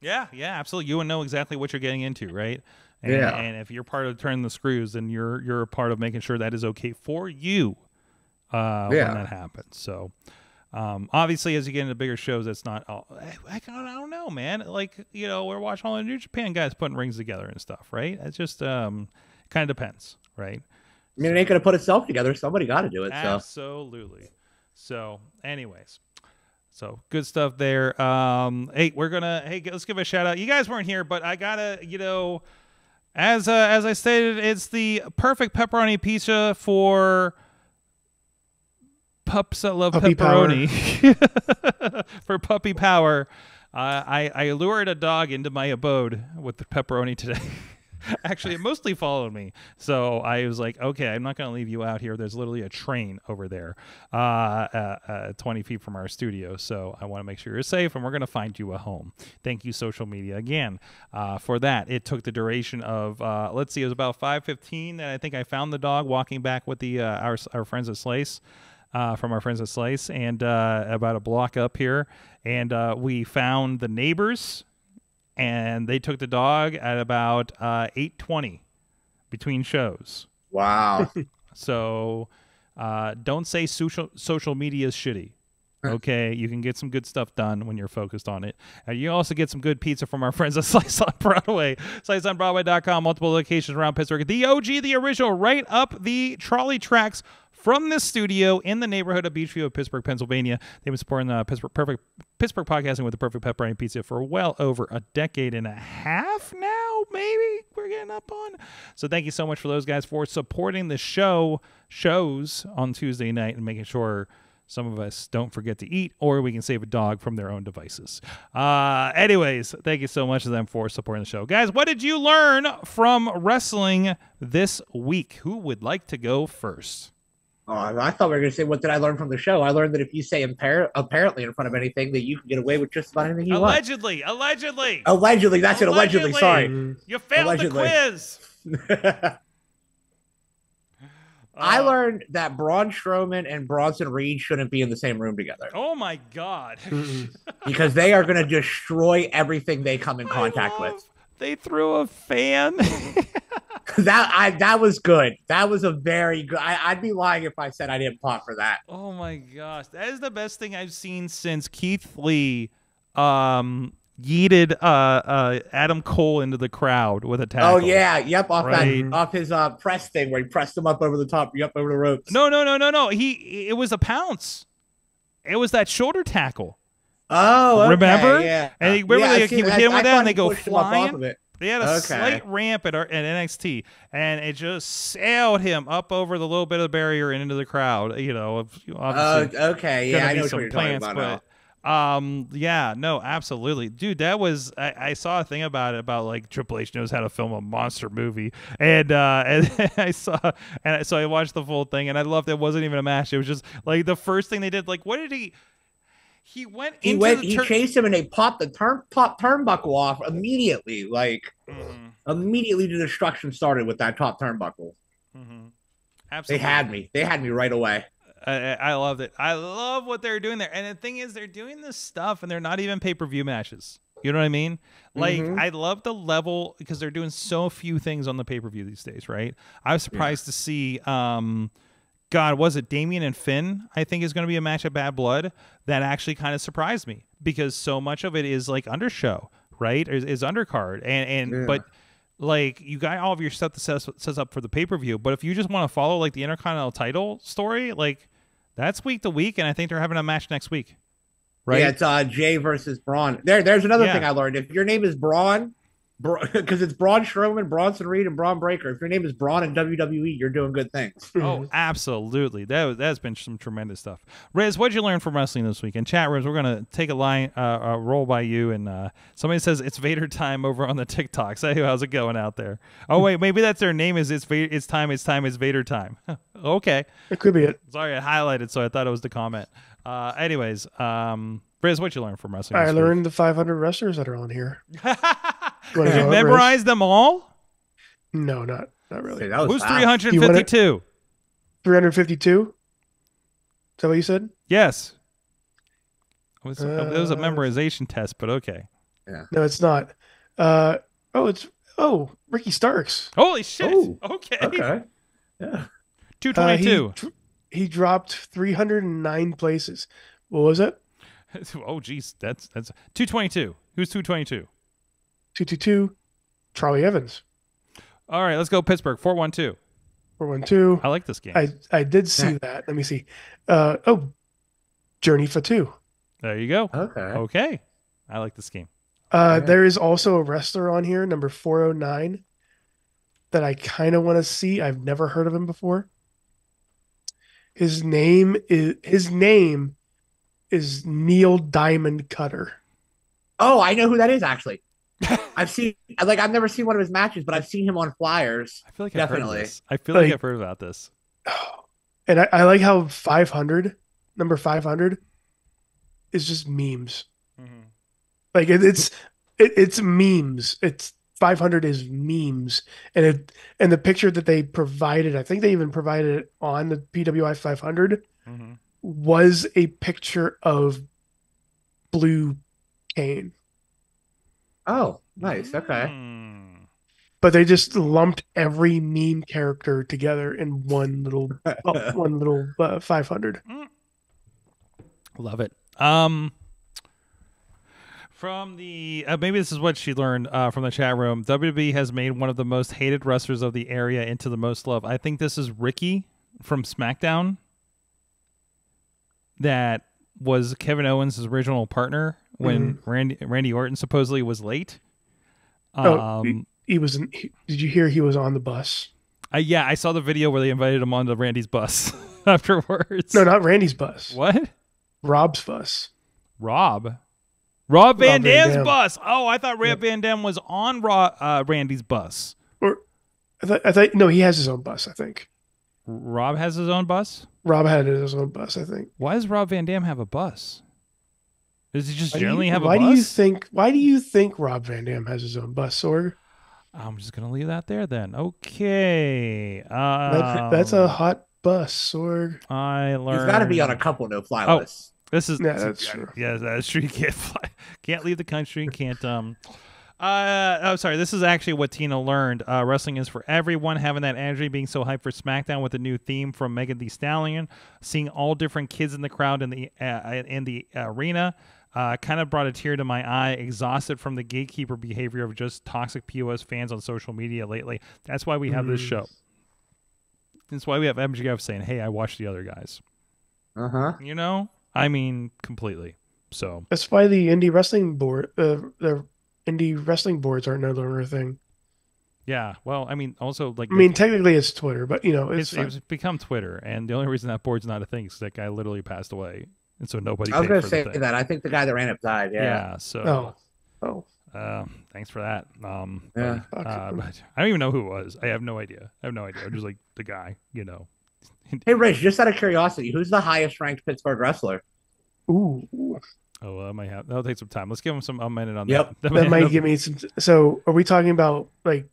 Yeah, absolutely. You would know exactly what you're getting into, right? And if you're part of turning the screws, then you're a part of making sure that is okay for you when that happens. So obviously, as you get into bigger shows, that's not all. I don't know, man. Like, you know, we're watching all the New Japan guys putting rings together and stuff, right? It's just kind of depends, right? I mean, it ain't going to put itself together. Somebody got to do it. Absolutely. So anyways, so good stuff there. Hey, let's give a shout out. You guys weren't here, but I got to, you know, as I stated, it's the perfect pepperoni pizza for pups that love puppy pepperoni for puppy power. I lured a dog into my abode with the pepperoni today. Actually, it mostly followed me. So I was like, okay, I'm not going to leave you out here. There's literally a train over there 20 feet from our studio. So I want to make sure you're safe, and we're going to find you a home. Thank you, social media, again, for that. It took the duration of, let's see, it was about 5:15 that I think I found the dog walking back with the our friends at Slice. From our friends at Slice, and about a block up here. And we found the neighbors, and they took the dog at about 8:20 between shows. Wow. So don't say social media is shitty. Okay, you can get some good stuff done when you're focused on it. And you also get some good pizza from our friends at Slice on Broadway. SliceOnBroadway.com, multiple locations around Pittsburgh. The OG, the original, right up the trolley tracks from this studio in the neighborhood of Beachview of Pittsburgh, Pennsylvania. They've been supporting the Pittsburgh podcasting with the perfect pepperoni pizza for well over a decade and a half now, maybe we're getting up on. So thank you so much for those guys for supporting the shows on Tuesday night and making sure some of us don't forget to eat, or we can save a dog from their own devices. Anyways, thank you so much to them for supporting the show. Guys, what did you learn from wrestling this week? Who would like to go first? Oh, I thought we were going to say, what did I learn from the show? I learned that if you say apparently in front of anything, that you can get away with just about anything you want. Allegedly. Allegedly. That's allegedly. It. Allegedly. Sorry. You failed the quiz. I learned that Braun Strowman and Bronson Reed shouldn't be in the same room together. Oh, my God. Because they are going to destroy everything they come in contact with. They threw a fan. That was good. That was a very good. I'd be lying if I said I didn't pop for that. Oh my gosh, that is the best thing I've seen since Keith Lee yeeted Adam Cole into the crowd with a tackle. Oh yeah, yep, off that, off his press thing where he pressed him up over the top, yep, over the ropes. No. It was a pounce. It was that shoulder tackle. Oh, okay, remember? Yeah. And remember they keep hitting with that, and they go flying. Of it. They had a slight ramp at NXT, and it just sailed him up over the little bit of the barrier and into the crowd. You know, obviously. Okay, yeah, I know what you're talking about. But, yeah, no, absolutely, dude. That was I saw a thing about it about like Triple H knows how to film a monster movie, and so I watched the full thing, and I loved it. It wasn't even a match. It was just like the first thing they did. Like, what did he? He went into he chased him, and they popped the turnbuckle off immediately. Like, immediately the destruction started with that top turnbuckle. Absolutely. They had me right away. I loved it. I love what they're doing there. And the thing is, they're doing this stuff, and they're not even pay-per-view matches. You know what I mean? Like, I love the level, because they're doing so few things on the pay-per-view these days, right? I was surprised to see... God, was it Damian and Finn, I think, is going to be a match at Bad Blood that actually kind of surprised me, because so much of it is like undershow, right? Is undercard. And but like, you got all of your stuff that says up for the pay-per-view. But if you just want to follow like the Intercontinental title story, like that's week to week. And I think they're having a match next week, right? Yeah, it's Jay versus Braun. There's another thing I learned. If your name is Braun, because it's Braun Strowman, Bronson Reed, and Braun Breaker. If your name is Braun in WWE, you're doing good things. Oh, absolutely. That's been some tremendous stuff. Riz, what'd you learn from wrestling this week? In chat rooms, we're going to take a line, roll by you. And somebody says, it's Vader time over on the TikTok. So how's it going out there? Oh, wait, maybe that's their name is it's Vader time. Okay. It could be it. Sorry, I highlighted, so I thought it was the comment. Anyways, Riz, what'd you learn from wrestling this week? I learned the 500 wrestlers that are on here. Did you memorize them all? No, not really. That was 352? 352? Is that what you said? Yes. It was a memorization test, but okay. Yeah. No, it's not. Oh, Ricky Starks. Holy shit. Oh, okay. Yeah. 222. He dropped 309 places. What was it? Oh, geez. That's 222. Who's 222? 222, Charlie Evans. All right, let's go Pittsburgh. 412. 412. I like this game. I did see that. Let me see. Journey Fatu. There you go. Okay. I like this game. There is also a wrestler on here, number 409, that I kind of want to see. I've never heard of him before. His name is Neil Diamond Cutter. Oh, I know who that is, actually. I've seen, like, I've never seen one of his matches, but I've seen him on flyers. I feel like I've heard of this. I feel like I've heard about this. And I like how 500, number 500, is just memes. Mm-hmm. Like it's memes. It's 500 is memes, and the picture that they provided, I think they even provided it on the PWI 500, mm-hmm. was a picture of Blue Kane. Oh, nice. Okay. Mm. But they just lumped every meme character together in one little 500. Love it. From the maybe this is what she learned from the chat room. WWE has made one of the most hated wrestlers of the area into the most loved. I think this is Ricky from SmackDown. That was Kevin Owens' original partner when mm-hmm. Randy Orton supposedly was late. He was. Did you hear he was on the bus? Yeah, I saw the video where they invited him onto Randy's bus afterwards. No, not Randy's bus. What? Rob's bus. Rob Van Dam's bus. Oh, I thought Rob Van Dam was on Randy's bus. Or I thought no, he has his own bus. I think. Rob has his own bus? Rob had his own bus, I think. Why does Rob Van Dam have a bus? Does he just generally have a bus? Why do you think Rob Van Dam has his own bus, Sorg? I'm just going to leave that there then. Okay. That's a hot bus, Sorg. I learned. He's got to be on a couple no-fly lists. This is that's true. Yeah, that's true. You can't fly. Can't leave the country. Can't oh, sorry. This is actually what Tina learned. Wrestling is for everyone. Having that energy, being so hyped for SmackDown with the new theme from Megan Thee Stallion, seeing all different kids in the crowd in the arena, kind of brought a tear to my eye. Exhausted from the gatekeeper behavior of just toxic POS fans on social media lately. That's why we have this show. That's why we have MJF saying, "Hey, I watched the other guys." Uh huh. You know, I mean, completely. So that's why the indie wrestling board, indie wrestling boards are no longer a thing. Yeah, well, I mean, also like, I mean, technically it's Twitter, but you know, it's become Twitter, and the only reason that board's not a thing is that guy literally passed away, and so nobody. I was going to say that. I think the guy that ran it died. Yeah. Yeah. So. Oh. Thanks for that. Yeah. But I don't even know who it was. I have no idea. I'm just like the guy, you know. Hey, Rich, just out of curiosity, who's the highest-ranked Pittsburgh wrestler? Ooh. Oh, I might have. That'll take some time. Let's give him some. I'll minute on that. That might give me some. So, are we talking about like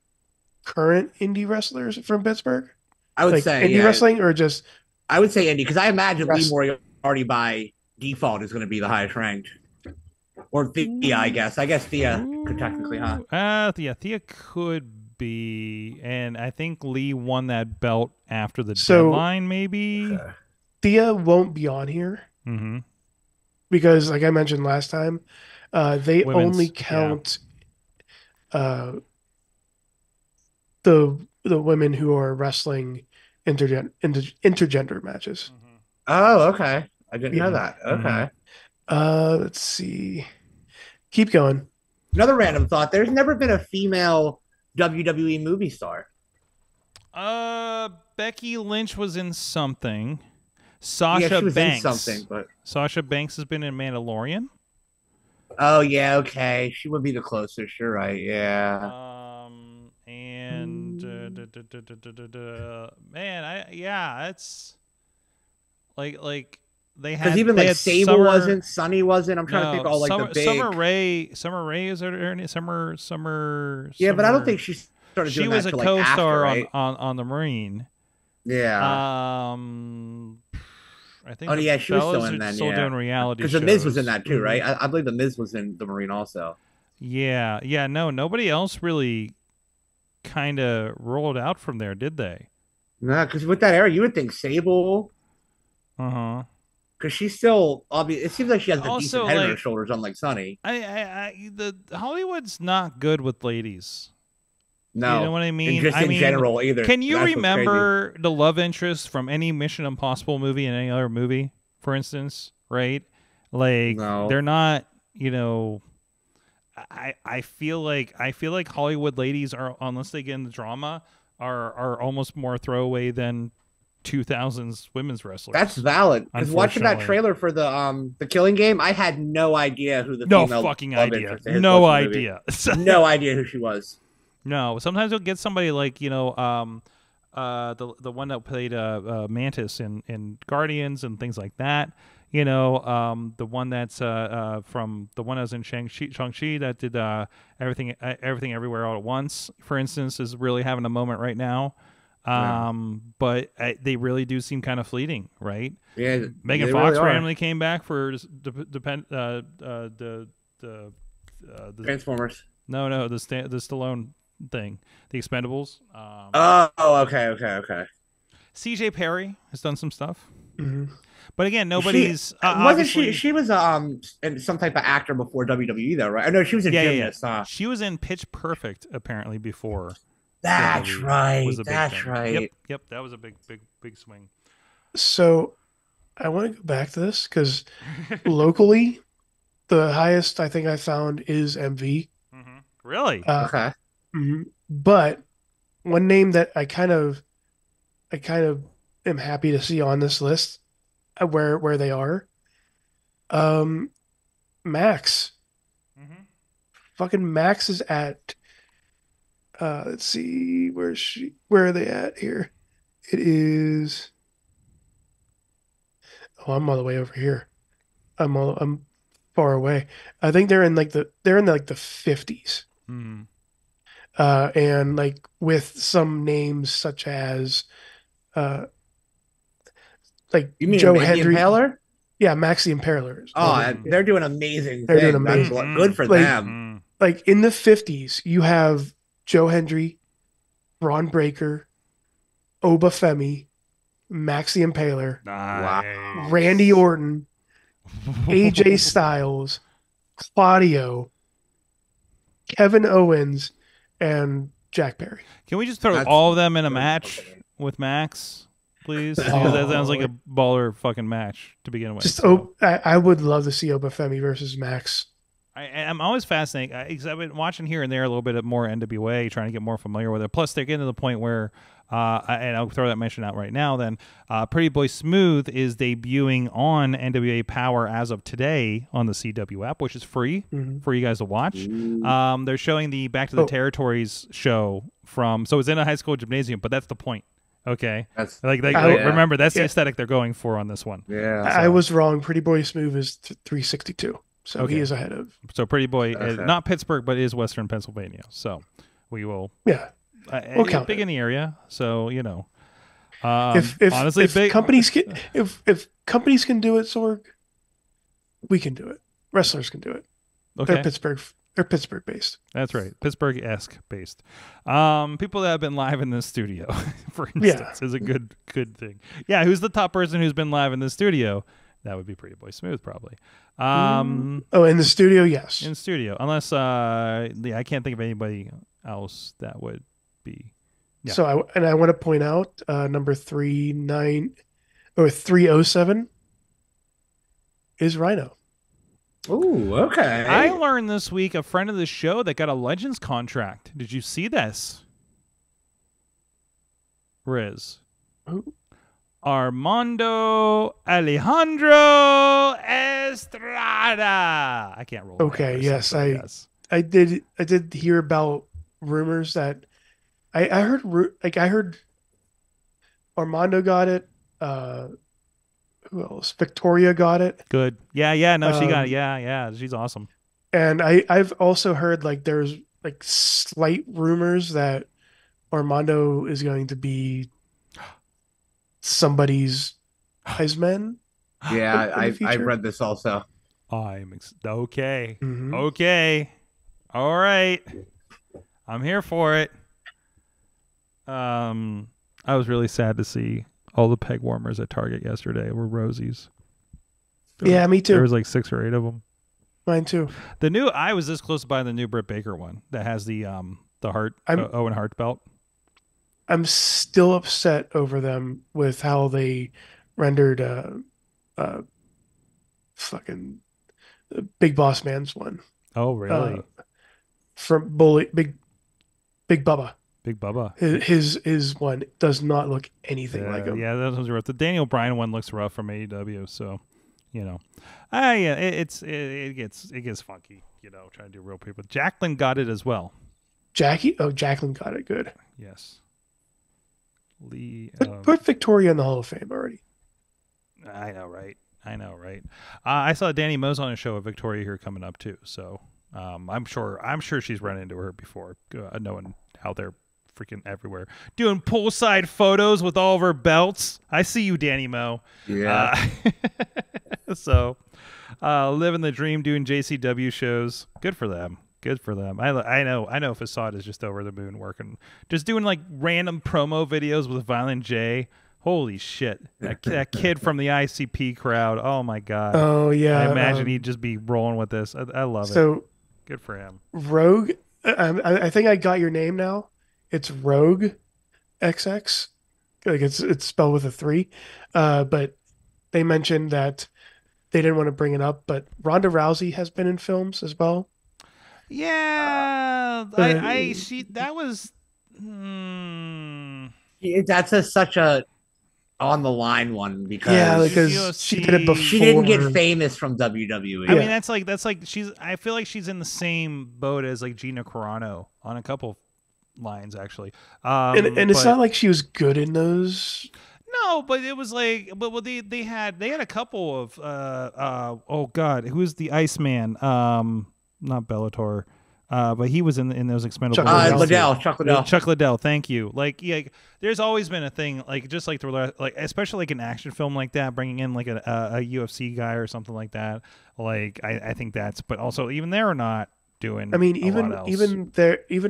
current indie wrestlers from Pittsburgh? I would say indie wrestling, or just I would say indie, because I imagine Lee Moriarty by default is going to be the highest ranked, or Thea. I guess Thea could technically, huh? Thea could be, and I think Lee won that belt after the deadline. Maybe Thea won't be on here. Mm-hmm. Because, like I mentioned last time, they only count the women who are wrestling intergender matches. Mm-hmm. Oh, okay. I didn't know that. Okay. Mm-hmm. Let's see. Keep going. Another random thought. There's never been a female WWE movie star. Becky Lynch was in something. Sasha Banks. Sasha Banks has been in Mandalorian. Oh yeah, okay. She would be the closest. You're right. Yeah. And man, it's like they had, because even they like had Sable Summer, wasn't Sunny wasn't. I'm trying to think of all like the big Summer Rae is there. Summer. Yeah, but I don't think she was a co-star on The Marine. Yeah. I think. Oh yeah, she was still in that. Still doing reality shows. Because the Miz was in that too, right? I believe the Miz was in The Marine also. Yeah, yeah. No, nobody else really kind of rolled out from there, did they? Nah, because with that era, you would think Sable. Uh huh. Because she's still obvious. It seems like she has a decent head on her shoulders, unlike Sunny. The Hollywood's not good with ladies. No, you know what I mean? Just in general, either. Can you remember the love interest from any Mission Impossible movie and any other movie, for instance? Right? Like, they're not. You know, I feel like Hollywood ladies are, unless they get in the drama, are almost more throwaway than 2000s women's wrestlers. That's valid. Because watching that trailer for the Killing Game, I had no idea who the female fucking idea. No idea. No idea who she was. No. Sometimes you'll get somebody like, you know, the one that played Mantis in Guardians and things like that. You know, the one that's from the one that was in Shang-Chi that did everything everywhere all at once, for instance, is really having a moment right now. But they really do seem kind of fleeting, right? Yeah, Megan Fox really randomly came back for the Transformers. No, the Stallone thing, the Expendables. Okay. CJ Perry has done some stuff. Mm-hmm. But again, nobody's. She was some type of actor before WWE, though, right? No, she was a gymnast. Yeah. She was in Pitch Perfect apparently before. That's right. That's right. Yep. That was a big swing. So, I want to go back to this because locally, the highest I think I found is MV. Mm-hmm. Really? Okay. Mm-hmm. But one name that I kind of am happy to see on this list. Where they are, Max, mm-hmm. Fucking Max is at. Let's see where are they at here? It is. Oh, I'm all the way over here. I'm far away. I think they're in like the 50s, mm-hmm. And like with some names such as. Like you mean Joe Hendry Impaler? Yeah, Max the Impaler. Oh, they're doing amazing. They're doing amazing. Good for them. Like in the 50s, you have Joe Hendry, Braun Breaker, Oba Femi, Max the Impaler, nice. Randy Orton, AJ Styles, Claudio, Kevin Owens, and Jack Perry. Can we just throw all of them in a match with Max? Please, because that sounds like a baller fucking match to begin with. I would love to see Obafemi versus Max. I'm always fascinated because I've been watching here and there a little bit of more NWA, trying to get more familiar with it. Plus, they're getting to the point where, and I'll throw that mention out right now. Then, Pretty Boy Smooth is debuting on NWA Power as of today on the CW app, which is free mm-hmm. for you guys to watch. They're showing the Back to the Territories show from, so it's in a high school gymnasium, but that's the point. Okay, that's, remember that's the aesthetic they're going for on this one. Yeah, so. I was wrong. Pretty Boy Smooth is 362, so he is ahead of. So Pretty Boy, is not Pittsburgh, but is Western Pennsylvania. So we will. Yeah, we'll big in the area. So you know, if companies can do it, Sorg, we can do it. Wrestlers can do it. Okay. They're Pittsburgh. They're Pittsburgh based. That's right. Pittsburgh-esque based. People that have been live in this studio, for instance, is a good thing. Yeah, who's the top person who's been live in the studio? That would be Pretty Boy Smooth, probably. In the studio, yes. In the studio. Unless I can't think of anybody else that would be. Yeah. So I want to point out number 307 is Rhino. Oh, okay. I learned this week a friend of the show that got a Legends contract. Did you see this? Riz. Ooh. Armando Alejandro Estrada. I can't roll. Okay, yes. I did hear about rumors that I heard Armando got it, who else? Victoria got it. Good. Yeah. No, she got it. Yeah. She's awesome. And I've also heard like there's like slight rumors that Armando is going to be somebody's Heisman. Yeah, I've read this also. Okay. Mm-hmm. Okay. All right. I'm here for it. I was really sad to see. All the peg warmers at Target yesterday were Rosie's. Me too. There was like 6 or 8 of them. Mine too. I was this close to buying the new Britt Baker one that has the heart Owen Hart belt. I'm still upset over them with how they rendered fucking Big Boss Man's one. Oh really? From Big Bubba. Big Bubba. His one does not look anything like him. Yeah, that one's rough. The Daniel Bryan one looks rough from AEW. So, you know, yeah, it gets funky. You know, trying to do real people. Jacqueline got it as well. Jacqueline got it good. Yes. Lee. Put Victoria in the Hall of Fame already. I know, right? I saw Danny Mo's on a show with Victoria here coming up too. So I'm sure she's run into her before, knowing how they're freaking everywhere doing poolside photos with all of her belts. I see you, Danny Mo. Yeah. So living the dream, doing JCW shows. Good for them. Good for them. I know Facade is just over the moon working, just doing like random promo videos with Violent J. Holy shit. That kid from the ICP crowd. Oh my God. Oh yeah. I imagine he'd just be rolling with this. I love it. So good for him. Rogue. I think I got your name now. It's Rogue XX. Like it's spelled with a 3. But they mentioned that they didn't want to bring it up, but Ronda Rousey has been in films as well. Yeah. I see. That was, that's such a on the line one, because she did it before. She didn't get famous from WWE. I mean, that's like she's. I feel like she's in the same boat as like Gina Carano on a couple lines actually. And it's not like she was good in those. No, but it was like, well, they had a couple of oh God, who's the Iceman? Not Bellator. But he was in those Expendables. Chuck Liddell. Thank you. Like, yeah, there's always been a thing, like just like the especially like an action film like that, bringing in like a UFC guy or something like that. Like, I think that's. But also, even they're not doing. I mean, even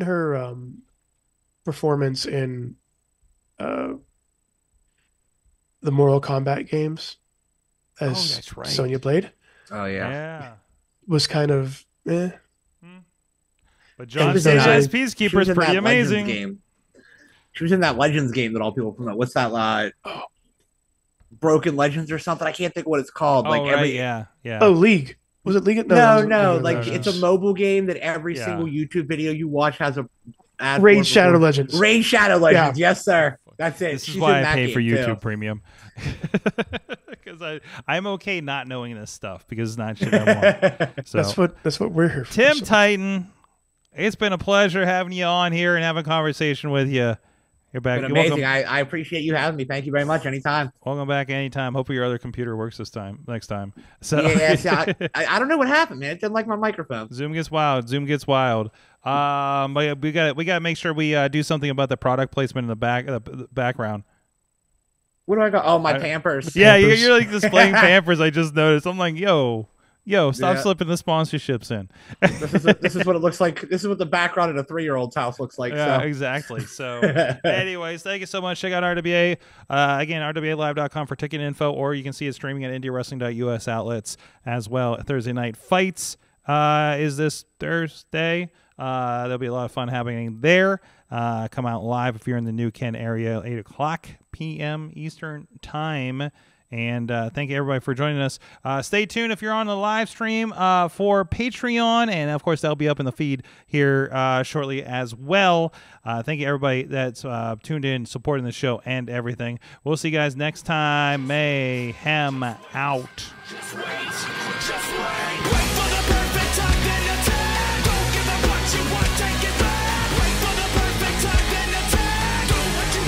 her performance in the Mortal Kombat games as Sonya Blade. Oh yeah, was kind of. But John Cena's Peacekeeper is pretty amazing. She was in that Legends game that all people promote. What's that? Broken Legends or something? I can't think of what it's called. Oh, League. Was it League? No. Like it's a mobile game that every single YouTube video you watch has a Raid Shadow Legends. Yeah. Yes, sir. That's it. This is why I pay for YouTube Premium. Because I'm okay not knowing this stuff because it's not shit I want. So that's what we're here for. Tim Titan. It's been a pleasure having you on here and having a conversation with you. You're back. You're amazing. I appreciate you having me. Thank you very much. Anytime. Welcome back anytime. Hopefully your other computer works this time. Next time. So I don't know what happened, man. It didn't like my microphone. Zoom gets wild. But we got to make sure we do something about the product placement in the background. What do I got? Oh, my Pampers. Yeah, Pampers. You're like displaying Pampers. I just noticed. I'm like, yo, stop slipping the sponsorships in. This is what it looks like. This is what the background in a 3-year-old's house looks like. Yeah, exactly. So anyways, thank you so much. Check out RWA. Again, rwalive.com for ticket info, or you can see it streaming at IndieWrestling.us outlets as well. Thursday Night Fights is this Thursday. There'll be a lot of fun happening there. Come out live if you're in the New Kent area, 8 o'clock p.m. Eastern time. And thank you, everybody, for joining us. Stay tuned if you're on the live stream for Patreon. And, of course, that'll be up in the feed here shortly as well. Thank you, everybody, that's tuned in, supporting the show and everything. We'll see you guys next time. Mayhem out. Just wait. Just wait. Wait for the perfect time, then attack. Don't give up what you want, take it back. Wait for the perfect time, then attack. Do what you want.